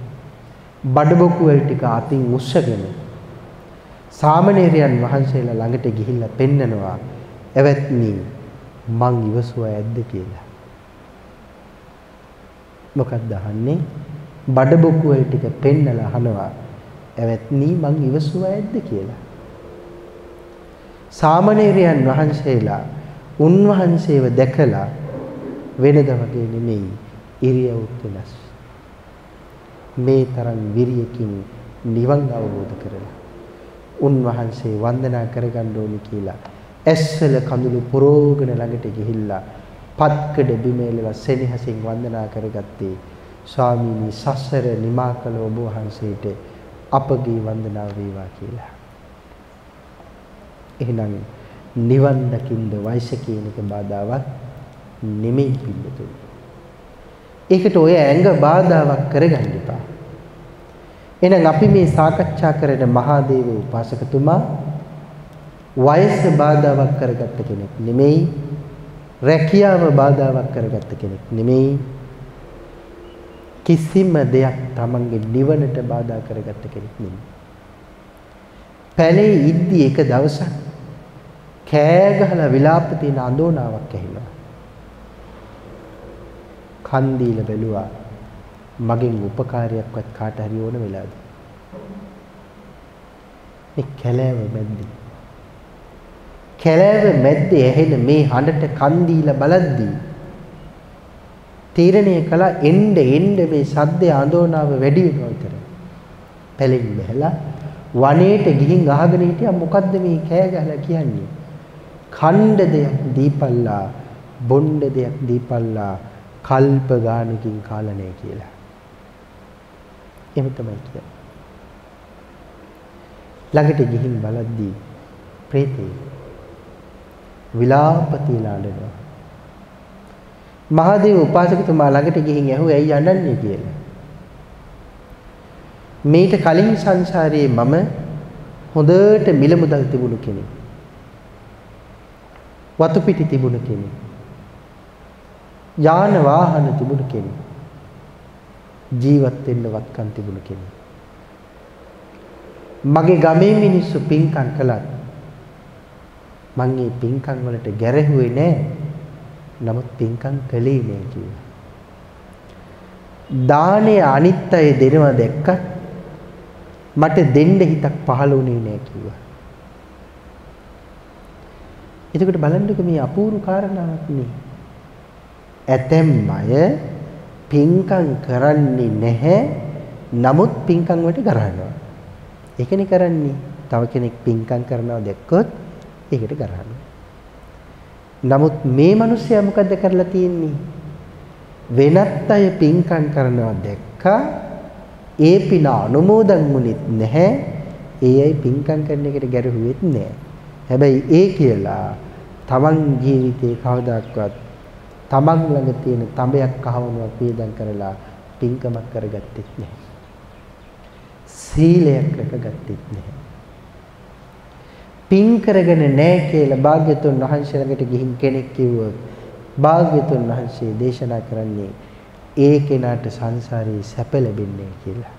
බඩබොකු වල ටික අතින් උස්සගෙන සාමණේරයන් වහන්සේලා ළඟට ගිහිල්ලා පෙන්නනවා එවත්නි මං ඉවසුවා ඇද්ද කියලා. මොකක්ද අහන්නේ? බඩබොකු වල ටික පෙන්නලා අහනවා එවත්නි මං ඉවසුවා ඇද්ද කියලා. සාමණේරයන් වහන්සේලා උන්වහන්සේව දැකලා වෙනද වගේ නෙමෙයි ඉරියව්ව වෙනස්. මේ තරම් විරියකින් නිවන් අවබෝධ කරලා උන්වහන්සේ වන්දනා කරගන්න ඕනි කියලා ඇස්වල කඳුළු පුරෝගන ළඟට ගිහිල්ලා පත්කඩ බිමේලලා සෙනෙහසින් වන්දනා කරගත්තේ ස්වාමීනි සසර නිමා කළ ඔබ වහන්සේට අපගේ වන්දනාව වේවා කියලා. එහෙනම් නිවන් දකින්ද වයස කියන එක බාධාවක් නෙමෙයි පිළිතුරු. ඒකට ඔය ඇඟ බාධාවක් කරගන්න එපා. එහෙනම් අපි මේ සාකච්ඡා කරන මහාදේව උපාසකතුමා වයස බාධාවක් කරගත්ත කෙනෙක් නෙමෙයි. රැකියාව බාධාවක් කරගත්ත කෙනෙක් නෙමෙයි. කිසිම දෙයක් තමන්ගේ නිවනට බාධා කරගත්ත කෙනෙක් නෙමෙයි. පැලේ ඉද්දී එක දවසක් කෑ ගහලා විලාප තියෙන අඳෝනාවක් ඇහිලා කන් දීලා බැලුවා මගෙන් උපකාරයක්වත් කාට හරි ඕන වෙලාද? මේ කැලෑව මැද්දේ ඇහෙන මේ හඬට කන් දීලා බලද්දී තීරණය කළා එන්න මේ සද්දේ ආందోලනාව වැඩි වෙනවා විතරයි. පැලෙන්න බැහැලා වනයේට ගිහින් අහගෙන හිටියා මොකද්ද මේ කෑ ගහලා කියන්නේ? ඛණ්ඩ දෙයක් දීපල්ලා, බොණ්ඩ දෙයක් දීපල්ලා, කල්ප ගානකින් කාලා නැහැ කියලා. එහෙම තමයි කියන්නේ. ළඟට ගිහින් බලද්දී ප්‍රේතේ විලාප තියලා නඩනවා. මහදේව උපාසකතුමා ළඟට ගිහින් ඇහුවා ඇයි අඬන්නේ කියලා. මේට කලින් සංසාරයේ මම හොඳට මිල මුදල් තිබුණු කෙනෙක්. වතු පිටි තිබුණු කෙනෙක්. යාන වාහන තිබුණු කෙනෙක්. ජීවත් වෙන්න වත්කම් තිබුණු කෙනෙක්. මගේ ගමේ මිනිස්සු පින්කම් කළා. මං මේ පින්කම් වලට ගැරහුවේ නැහැ. නමුත් පින්කම් කළේ නෑ කියලා. දානේ අනිත්‍යය දෙනවා දැක්කත් මට දෙන්න හිතක් පහළ වුණේ නෑ කිව්වා. එතකොට බලන්නකෝ මේ අපූර්ව කාරණාවක් නේ. ඇතැම් අය පින්කම් කරන්නේ නැහැ නමුත් පින්කම් වලට ගරහනවා. ඒකනේ කරන්නේ. තව කෙනෙක් පින්කම් කරනවා දැක්කොත් ඒකට ගරහනවා. නමුත් මේ මිනිස්සයා මොකද කරලා තියෙන්නේ? වෙනත් අය පින්කම් කරනවා දැක්කා ඒ පින අනුමෝදන් වුණෙත් නැහැ, ඒ අය පින්කම් කරන එකට ගැරහුවෙත් නැහැ. හැබැයි ඒ කියලා තමන් ජීවිතේ කවදාක්වත් තමන් ළඟ තියෙන තඹයක් අහවනවා පීඩම් කරලා පින්කමක් කරගත්තෙත් නැහැ. සීලයක් රැකගත්තෙත් නැහැ. පින් කරගෙන නැහැ කියලා භාග්‍යතුන් වහන්සේ ළඟට ගිහින් කෙනෙක් කිව්වොත් භාග්‍යතුන් වහන්සේ දේශනා කරන්නේ ඒ කෙනාට සංසාරේ සැප ලැබෙන්නේ කියලා.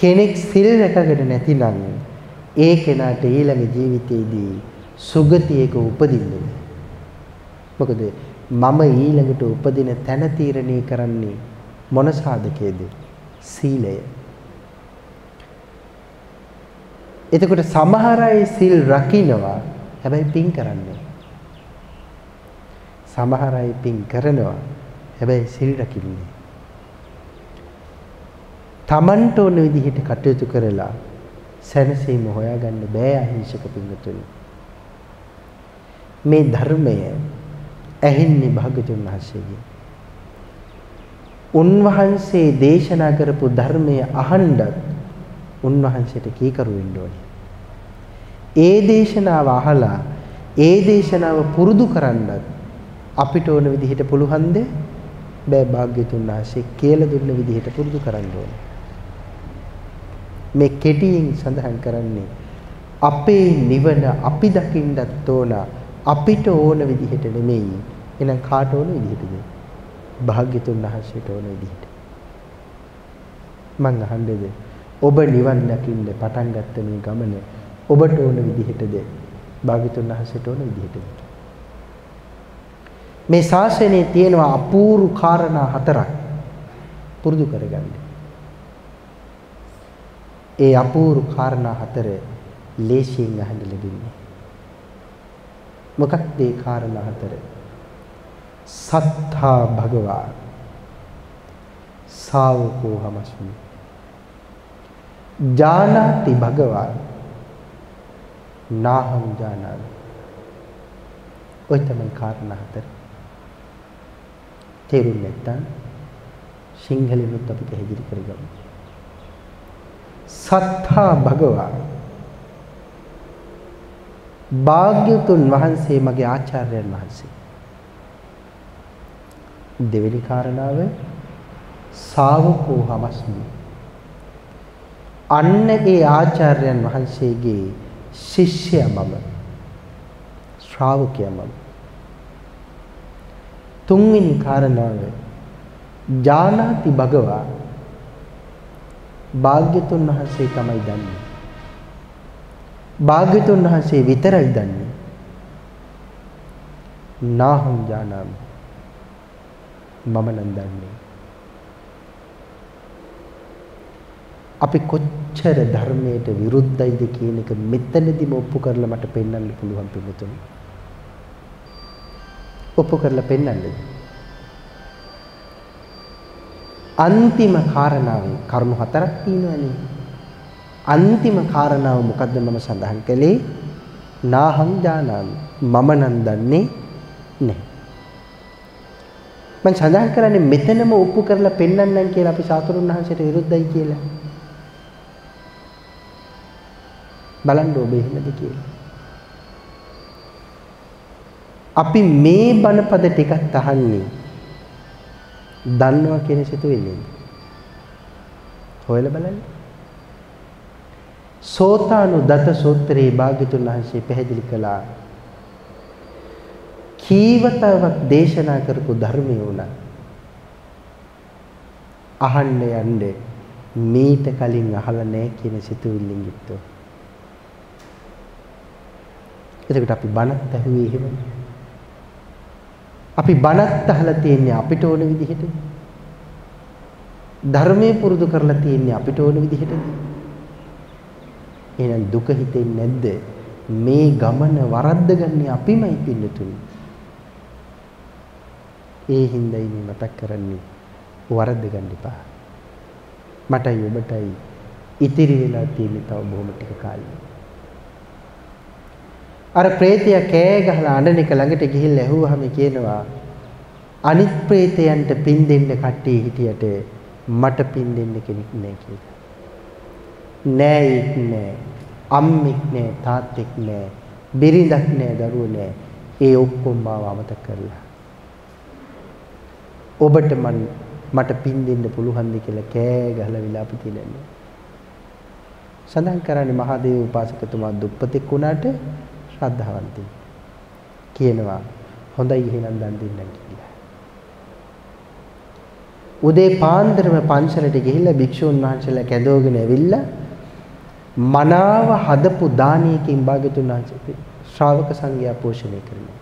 කෙනෙක් සිල් රැකගෙන නැතිනම් ඒ කෙනාට ඊළඟ ජීවිතයේදී සුගතියක උපදින්නේ නැහැ. මොකද මම ඊළඟට උපදින තැන තීරණය කරන්නේ මොන සාධකයේද? සීලය. එතකොට සමහර අය සිල් රකින්නවා හැබැයි පින් කරන්නේ. සමහර අය පින් කරනවා හැබැයි සිල් රකින්නේ. තමන්ට ඕන විදිහට කටයුතු කරලා සැනසීම හොයාගන්න බෑ අහිංසක පින්තුනි. මේ ධර්මය ඇහින්නේ භාග්‍යතුන් වහන්සේගෙන්. උන්වහන්සේ දේශනා කරපු ධර්මය අහන්නත් උන්වහන්සේට කීකරු වෙන්න ඕනේ. ඒ දේශනාව අහලා ඒ දේශනාව පුරුදු කරන්නත් අපිට ඕන විදිහට පුළුවන්ද? බෑ. භාග්‍යතුන් වහන්සේ කියලා දුන්න විදිහට පුරුදු කරන්න ඕනේ. මේ කෙටියෙන් සඳහන් කරන්නේ අපේ නිවන අපි දකින්නත් ඕන, අපිට ඕන විදිහට නෙමෙයි. එහෙනම් කාට ඕන විදිහටද? භාග්‍යතුන් වහන්සේට ඕන විදිහට. මං අහන්නේ ඔබ නිවන් දකින්න පටන් ගත්ත මේ ගමන ඔබට ඕන විදිහටද? භාග්‍යතුන් වහන්සේට ඕන විදිහටද? මේ ශාසනයේ තියෙනවා අපූර්ව කාරණා හතරක්. පුරුදු කරගන්න. ඒ අපූර්ව කාරණා හතර ලේසියෙන් අහන්න ලැබෙන්නේ. මොකක්ද ඒ කාරණා හතර? සත්තා භගවා සාවකෝ හමස්මි. ජානාති භගවා නාහං ජානාමි. ඔය තමයි කාරණා හතර. තේරුම් නැත්තම් සිංහලෙනුත් අපි පැහැදිලි කරගමු. සත්තා භගවා. භාග්‍යතුන් වහන්සේ මගේ ආචාර්යයන් වහන්සේ. දෙවෙනි කාරණාව සාවකෝ හමස්මි. අන්නගේ ආචාර්යයන් වහන්සේගේ ශිෂ්‍යයා මම, ශ්‍රාවකයා මම. තුන්වෙනි කාරණාව ජානාති භගවා. භාග්‍යතුන් වහන්සේ තමයි දන්නේ. භාග්‍යතුන් වහන්සේ විතරයි දන්නේ. නාහං ජානාමි. ममनंदनी අපි කොච්චර ධර්මයට විරුද්ධයිද කියන එක මෙතනදිම ඔප්පු කරලා මට පෙන්වන්න පුළුවන් පිටුතුනි. ඔප්පු කරලා පෙන්වන්නේ. අන්තිම කාරණාවේ කර්ම හතරක් තියෙනවානේ. අන්තිම කාරණාව මොකද්ද මම සඳහන් කළේ? නාහං ජානාමි. මම නම් දන්නේ නැහැ. මම සඳහන් කරන්නේ මෙතනම ඔප්පු කරලා පෙන්වන්නම් කියලා අපි සාතුරුන් වහන්සේට විරුද්ධයි කියලා. බලන්න ඔබ එහෙමද කියලා. අපි මේ බණපද ටිකක් අහන්නේ දන්නවා කියන සිතුවිල්ලෙන්. හොයලා බලන්න. සෝතානුදත සූත්‍රයේ භාග්‍යතුන් වහන්සේ පැහැදිලි කළා. කීවතාවක් දේශනා කරපු ධර්මය උනා. අහන්න යන්නේ මේත කලින් අහලා නැහැ කියන සිතුවිල්ලෙන් යුක්තව. එතකොට අපි බණත් ඇහුවේ එහෙමයි. අපි බණත් අහලා තියන්නේ අපිට ඕන විදිහට. ධර්මයේ පුරුදු කරලා තියන්නේ අපිට ඕන විදිහට. එහෙනම් දුක හිතෙන්නේ නැද්ද? මේ ගමන වරද්දගන්නේ අපිමයි පින්නතුනි. ඒ හිඳයි මේ මතක් කරන්නේ වරද්දගන්න එපා. මටයි ඔබටයි ඉතිරි වෙලා තියෙන තව බොහොම ටික කාලයක්. අර ප්‍රේතයා කෑ ගහලා අඬන එක ළඟට ගිහිල්ලා ඇහුවාම කියනවා අනිත් ප්‍රේතයන්ට පින් දෙන්න කට්ටිය හිටියට මට පින් දෙන්න කෙනෙක් නැහැ කියලා. නෑ එක් නෑ, අම්මෙක් නෑ, තාත්තෙක් නෑ, බිරිඳක් නෑ, දරුවෝ නෑ. ඒ ඔක්කොම මාව අමතක කරලා. ඔබට මට පින් දෙන්න පුළුවන්ද කියලා කෑ ගහලා විලාප දෙන්නේ. සඳහන් කරන්නේ මහදේව උපාසකතුමා දුප්පතෙක් වුණාට ශ්‍රද්ධාවන්තයි කියනවා හොඳයි එහෙනම් දන් දෙන්නම් කියලා. උදේ පාන්දරම පන්සලට ගිහිල්ලා භික්ෂුන් වහන්සේලා කැඳවගෙන ඇවිල්ලා මනාව හදපු දානයකින් භාග්‍යතුන් වහන්සේ ශ්‍රාවක සංඝයා පෝෂණය කරනවා.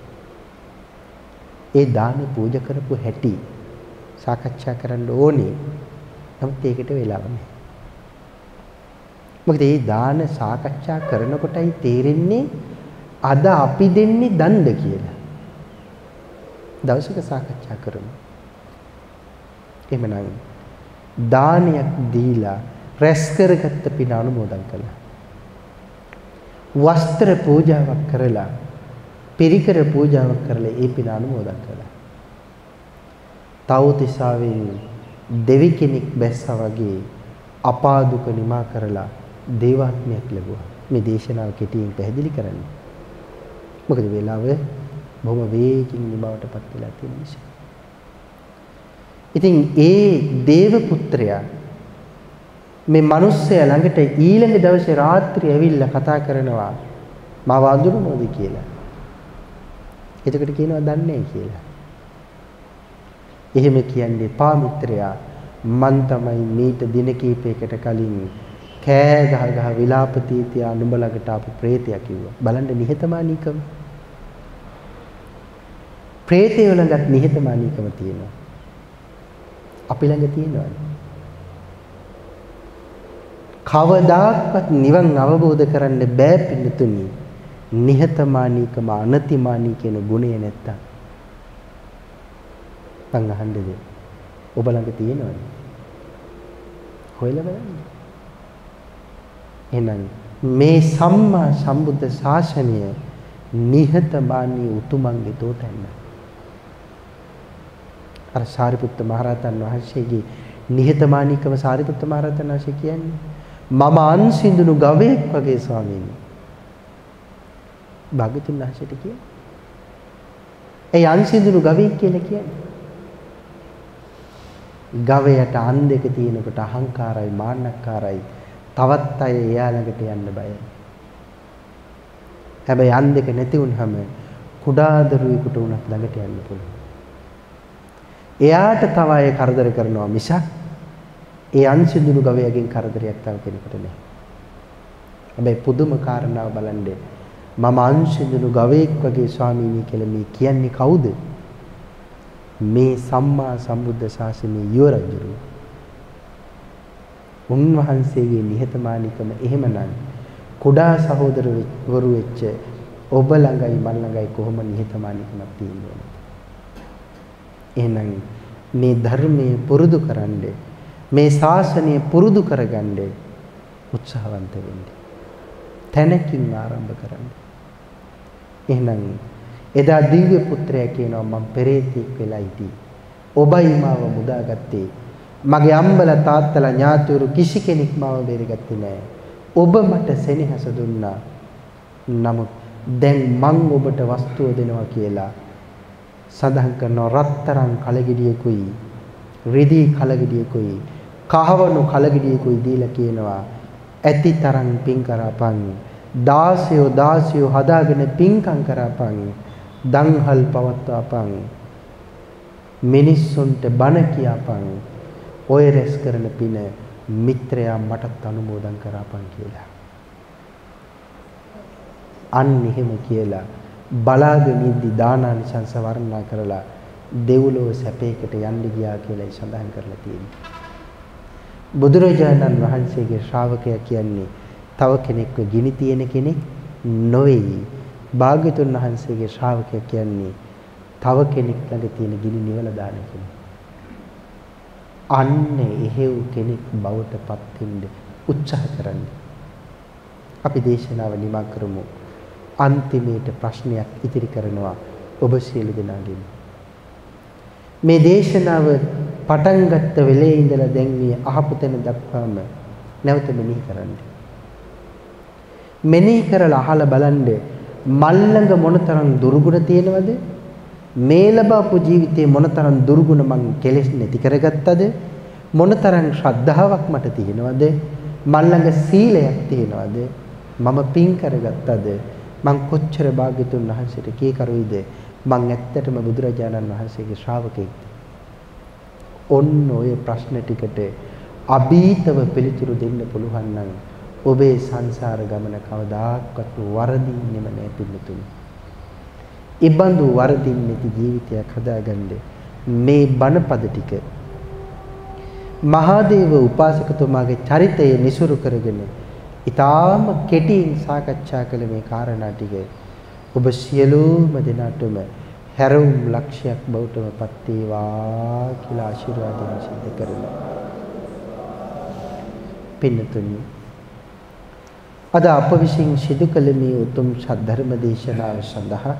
ඒ දානි පූජා කරපු හැටි සාකච්ඡා කරන්න ඕනේ. නමුත් ඒකට වෙලාව නැහැ. මොකද මේ දාන සාකච්ඡා කරනකොටයි තේරෙන්නේ අද අපි දෙන්නේ දන්ද කියලා. දවසක සාකච්ඡා කරමු. එහෙමනම් දානයක් දීලා රැස් කරගත්ත පින අනුමෝදන් කළා. වස්ත්‍ර පූජාවක් කරලා පිරිකර පූජාවක් කරලා ඒ පින අනුමෝදන් කළා. තවතිසාවේ දෙවි කෙනෙක් බැස්සා වගේ අපාදුක නිමා කරලා දේවාත්මයක් ලැබුවා. මේ දේශනාව කෙටියෙන් පැහැදිලි කරන්නේ. මොකද වෙලාව බොහොම වේගින් නිමවටපත් වෙලා තියෙන නිසා. ඉතින් ඒ දේව පුත්‍රයා මේ මිනිස්සයා ළඟට ඊළඟ දවසේ රාත්‍රිය ඇවිල්ලා කතා කරනවා මාව අඳුරනෝද කියලා. එතකොට කියනවා දන්නේ නැහැ කියලා. එහෙම කියන්නේ පා මිත්‍රයා මන් තමයි මේට දින කීපයකට කලින් කෑ ගහ විලාප තීතිය නුඹලකට ආපු ප්‍රේතයා කිව්වා. බලන්න නිහතමානීකම. ප්‍රේතයෝ ළඟත් නිහතමානීකම තියෙනවා. අපි ළඟ තියෙනවා. කවදාවත් නිවන් අවබෝධ කරන්න බෑ පිළිතුනි. නිහතමානීකම අනතිමානී කියන ගුණය නැත්තම්. මං අහන්නද ඔබ ළඟ තියෙනවද? හොයලා බලන්න. එහෙනම් මේ සම්මා සම්බුද්ධ ශාසනය නිහතමානී උතුමන්ගේ තෝතැන්න. අර සාරිපුත්ත මහරහතන් වහන්සේගේ නිහතමානීකම සාරිපුත්ත මහරහතන් වහන්සේ කියන්නේ මම අන්සිඳුණු ගවයෙක් වගේ ස්වාමීනි. භාග්‍යතුන් වහන්සේට කිය. ඒ අන්සිඳුණු ගවයෙක් කියලා කියන්නේ ගවයට අන් දෙක තියෙනකොට අහංකාරයි මාන්නකාරයි තවත් අය එයා ළඟට යන්න බයයි. හැබැයි අන් දෙක නැති වුනහම කුඩා දරුවෙකුට උනත් ළඟට යන්න පුළුවන්. එයාට තව අය කරදර කරනවා මිසක් ඒ අන්සිඳුණු ගවයාගෙන් කරදරයක් තව කෙනෙකුට නැහැ. හැබැයි පුදුම කාරණාව බලන්න මම අන්සිඳුණු ගවයෙක් වගේ ස්වාමීනි කියලා මේ කියන්නේ කවුද? මේ සම්මා සම්බුද්ධ ශාසනයේ යෝරජුරු උන්වහන්සේගේ නිහතමානීකම එහෙමනම් කුඩා සහෝදරවරු වෙච්ච ඔබ ළඟයි මන් ළඟයි කොහොම නිහතමානීකමක් තියෙන්නේ. එහෙනම් මේ ධර්මයේ පුරුදු කරන්නේ මේ ශාසනය පුරුදු කරගන්නේ උත්සාහවන්ත වෙන්න. තැනකින් ආරම්භ කරන්න. එහෙනම් එදා දිව්‍ය පුත්‍රයා කියනවා මම පෙරේතෙක් වෙලා ඉදී. ඔබයි මාව මුදාගත්තේ. මගේ අම්මලා තාත්තලා ඥාතිවරු කිසි කෙනෙක් මාව බේරගත්තේ නෑ. ඔබ මට සෙනෙහස දුන්නා. නමුත් දැන් මං ඔබට වස්තුව දෙනවා කියලා සඳහන් කරනවා. රත්තරන් කලගෙඩියකුයි, රිදී කලගෙඩියකුයි, කහවණු කලගෙඩියකුයි දීලා කියනවා ඇතිතරම් පින් කරපන්. දාසයෝ දාසියෝ හදාගෙන පින්කම් කරපන්. දංහල් පවත්වාපන්. මිනිස්සුන්ට බණ කියාපන්. ඔය රැස් කරන පින මිත්‍රයා මටත් අනුමෝදන් කරාපන් කියලා. අන්න එහෙම කියලා බලාගෙන ඉද්දි දානානිසංස වර්ණනා කරලා දෙව්ලොව සැපයකට යන්න ගියා කියලා සඳහන් කරලා තියෙනවා. බුදුරජාණන් වහන්සේගේ ශ්‍රාවකයා කියන්නේ තව කෙනෙක්ව ගිනි තියෙන කෙනෙක් නොවේයි. භාග්‍යතුන් වහන්සේගේ ශ්‍රාවකයා කියන්නේ තව කෙනෙක් ළඟ තියෙන ගිනි නිවලා දාන කෙනෙක්. අන්න එහෙව් කෙනෙක් බවට පත් වෙන්න උත්සාහ කරන්න. අපි දේශනාව නිමා කරමු. අන්තිමේට ප්‍රශ්නයක් ඉදිරි කරනවා ඔබ සියලු දෙනාගෙන්. මේ දේශනාව පටන් ගත්ත වෙලේ ඉඳලා දැන් මේ අහපු තැන දක්වාම නැවත මෙනෙහි කරන්න. මෙනෙහි කරලා අහලා බලන්න මල්ලඟ මොනතරම් දුර්ගුණ තියෙනවද? මේ ලැබපු ජීවිතේ මොනතරම් දුර්ගුණ මං කෙලෙස් නැති කරගත්තද? මොනතරම් ශ්‍රද්ධාවක් මට තියෙනවද? මල්ලඟ සීලයක් තියෙනවද? මම පින් කරගත්තද? මං කොච්චර භාග්‍යතුන් වහන්සේට කීකරුයිද? මං ඇත්තටම බුදුරජාණන් වහන්සේගේ ශ්‍රාවකෙක්ද? ඔන්න ඔය ප්‍රශ්න ටිකට අභීතව පිළිතුරු දෙන්න පුළුවන් නම් ඔබේ සංසාර ගමන කවදාකවත් වරදින්නේම නෑ පිළිතුරු. ඉබඳු වරදින්නේ නැති ජීවිතයක් හදාගන්න මේ බණපද ටික මහාදේව උපාසකතුමාගේ චරිතය නිසුරු කරගෙන ඊටාම කෙටියෙන් සාකච්ඡා කළ මේ කාරණා ටික ඔබ සියලුම දෙනාටම හැරවුම් ලක්ෂයක් බවටමපත් වේවා කියලා ආශිර්වාදයෙන් සිද්ධ කරමු. පින්නතුනි අද අප විසින් සිදු කළ මේ උතුම් සද්ධර්ම දේශනාව සඳහා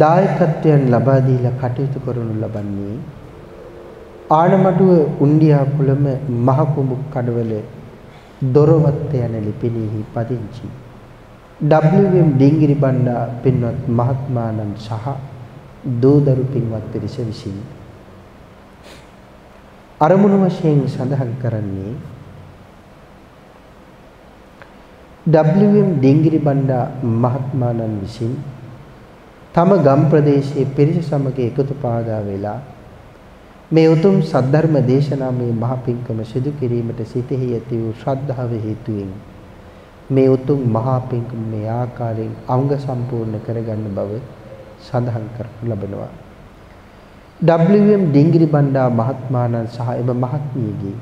දායකත්වයෙන් ලබා දීලා කටයුතු කරනු ලබන්නේ ආණමඩුව උන්ඩියාපුලම මහකුඹු කඩවල දොරවත්ත යන ලිපිණෙහි පදිංචි WM ඩිංගිරි බණ්ඩා පින්වත් මහත්මාණන් සහ දූදරු පින්වත් පිරිස විසින් අරමුණු වශයෙන් සඳහන් කරන්නේ WM ඩිංගිරි බණ්ඩා මහත්මාණන් විසින් තම ගම් ප්‍රදේශයේ පිරිස සමග එකතු පාදා වෙලා මේ උතුම් සද්ධර්ම දේශනාවේ මහ පිංකම සිදු කිරීමට සිටෙහි ඇති වූ ශ්‍රද්ධාව හේතුවෙන් මේ උතුම් මහා පිංකම මේ ආකාරයෙන් අංග සම්පූර්ණ කරගන්න බව සඳහන් කරනු ලබනවා. WM ඩිංගිරි බණ්ඩා මහත්මාණන් සහ එම මහත්මියගේ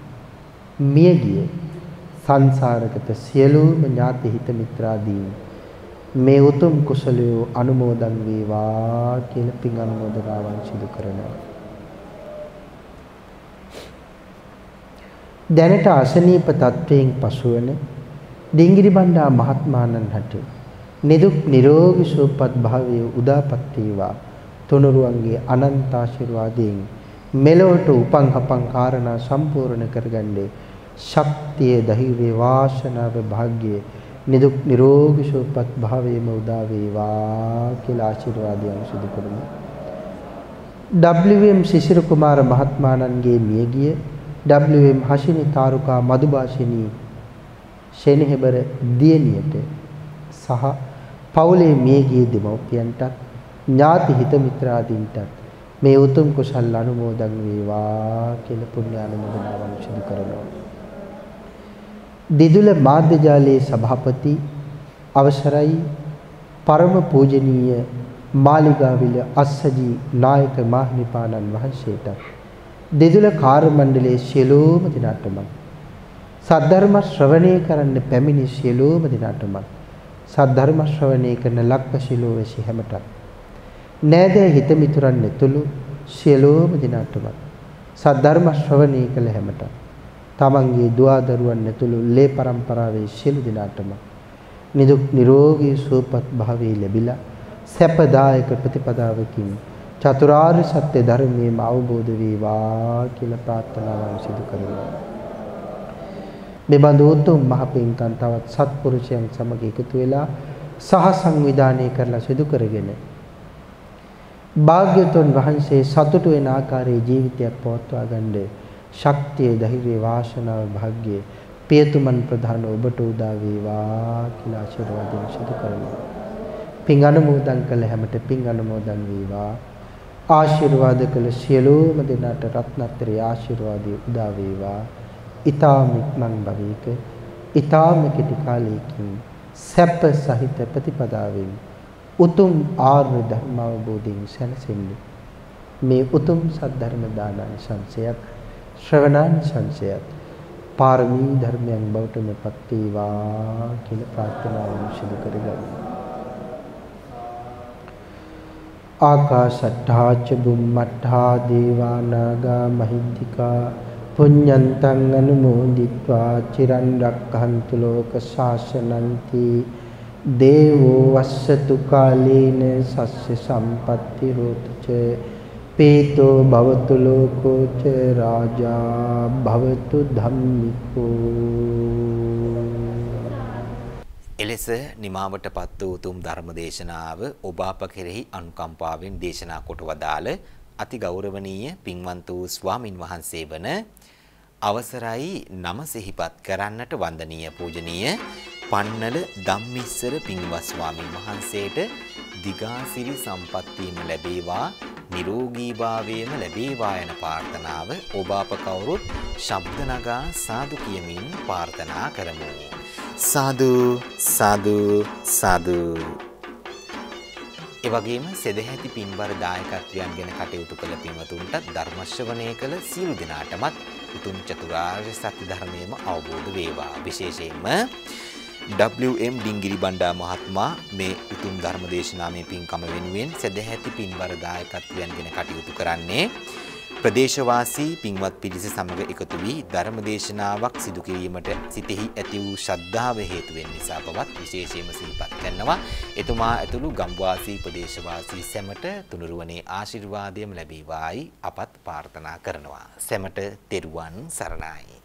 මියගිය සංසාරගත සියලුම ඥාති හිත මිත්‍රාදීන් මේ උතුම් කුසලයේ අනුමෝදන් වේවා කියලා පින් අනුමෝදනාවන් සිදු කරනවා. දැනට අසනීප තත්වයෙන් පසුවන ඩිංගිරි බණ්ඩා මහත්මයාණන්ට නිදුක් නිරෝගී සුවපත් භාවය උදාපත් වේවා. තුනුරුවන්ගේ අනන්ත ආශිර්වාදයෙන් මෙලොවට උපන් හපන් කාරණා සම්පූර්ණ කරගන්නේ ශක්තිය, ධෛර්ය, වාසනාව, භාග්ය, නිදුක් නිරෝගී සුවපත් භාවයම උදා වේවා කියලා ආශිර්වාදයන් සිදු කරමු. WM ශිශිර කුමාර මහත්මයාණන්ගේ මියගිය WM හෂිනි තාරුකා මදුභාෂිනී ශෙනෙහෙබර දියණියට සහ පවුලේ මියගිය දෙමව්පියන්ටත් ඥාති හිත මිත්‍රාදීන්ටත් මේ උතුම් කුසල් අනුමෝදන් වේවා කියලා පුණ්‍ය අනුමෝදනාවන් සිදු කරනවා. දිදුල මාධ්‍ය ජාලයේ සභාපති අවසරයි පරම පූජනීය मालिगाविल अस्सजी नायक माहिपानන් වහන්සේට දෙදුල කාර්ය මණ්ඩලයේ සියලුම දිනාටම සද්ධර්ම ශ්‍රවණය කරන්න පැමිණි සියලුම දිනාටම සද්ධර්ම ශ්‍රවණය කරන ලක්වශිලෝ වෙසි හැමතත් නෑදෑ හිතමිතුරන් ඇතුළු සියලුම දිනාටම සද්ධර්ම ශ්‍රවණය කළ හැමතත් තමන්ගේ දුවා දරුවන් ඇතුළු ලේ પરම්පරාවේ සියලු දිනාටම නිදුක් නිරෝගී සුවපත් භාවයේ ලැබිලා සැපදායක ප්‍රතිපදාවකින් චතුරාර්ය සත්‍ය ධර්මයේම අවබෝධ වේවා කියලා ප්‍රාර්ථනාවන් සිදු කරනවා. මේ බඳු උතුම් මහ පින්කම් තවත් සත්පුරුෂයන් සමග එකතු වෙලා සහ සංවිධානය කරලා සිදු කරගෙන භාග්‍යවතුන් වහන්සේ සතුටු වෙන ආකාරයේ ජීවිතයක් පවත්වා ගන්න ශක්තිය, ධෛර්යය, වාසනාව, භාග්‍යය පියතුමන් ප්‍රධාන ඔබට උදා වේවා කියලා ආශිර්වාදයෙන් සිදු කරනවා. පින් අනුමෝදන් කළ හැමට පින් අනුමෝදන් වේවා. ආශිර්වාද කළ සියලුම දෙනාට රත්නත්‍රි ආශිර්වාදයේ උදා වේවා. ඊ타ම ඉක්මන් භවීක ඊ타ම කෙටි කාලයකින් සැප සහිත ප්‍රතිපදාවෙන් උතුම් ආර්ය ධර්ම අවබෝධයෙන් සැනසෙන්නේ. මේ උතුම් සද්ධර්ම දානං සංසයක් ශ්‍රවණං සංසයක් පාරමී ධර්මයන් බවටම පත් වේවා කියලා ප්‍රාර්ථනාවෙන් සිදු කරගන්නවා. आकाशट्ठा च बुम्मट्ठा देवा नागा महिद्दिका पुण्यन्तं अनुमोदित्वा चिरं रक्षन्तु लोकशासनं ति देवो वस्सतु कालेन सस्य सम्पत्तिरोत च पीतो भवतु लोको च राजा भवतु धम्मिको එලෙස නිමාවට පත් වූ උතුම් ධර්ම දේශනාව ඔබ අප කෙරෙහි අනුකම්පාවෙන් දේශනා කොට වදාළ අති ගෞරවනීය පින්වන්ත වූ ස්වාමින් වහන්සේ වන අවසරයි නම සිහිපත් කරන්නට වන්දනීය පූජනීය පන්නල ධම්මිස්සර පින්වත් ස්වාමින් වහන්සේට දිගාසිරි සම්පත්තියම ලැබේවා, නිරෝගී භාවයම ලැබේවා යන ප්‍රාර්ථනාව ඔබ අප කවුරුත් ශබ්ද නගා සාදු කියමින් ප්‍රාර්ථනා කරමු. සාදු සාදු සාදු. එවැගේම සදැහැති පින්බර දායකත්වයන් ගැන කටයුතු කළ පින්වතුන්ටත් ධර්ම ශ්‍රවණය කළ සියලු දෙනාටමත් උතුම් චතුරාර්ය සත්‍ය ධර්මයම අවබෝධ වේවා. විශේෂයෙන්ම WM ඩිංගිරි බණ්ඩා මහත්මයා මේ උතුම් ධර්ම දේශනාවේ පින්කම වෙනුවෙන් සදැහැති පින්බර දායකත්වයන් ගැන කටයුතු කරන්නේ ප්‍රදේශවාසී පින්වත් පිරිස සමග එකතු වී ධර්ම දේශනාවක් සිදු කිරීමට සිටෙහි ඇති වූ ශ්‍රද්ධාව හේතු වෙන නිසා බවත් විශේෂයෙන්ම සිහිපත් කරනවා. එතුමා ඇතුළු ගම්වාසී ප්‍රදේශවාසී සැමට තුනුරුවනේ ආශිර්වාදයම ලැබේවායි අපත් ප්‍රාර්ථනා කරනවා. සැමට තෙරුවන් සරණයි.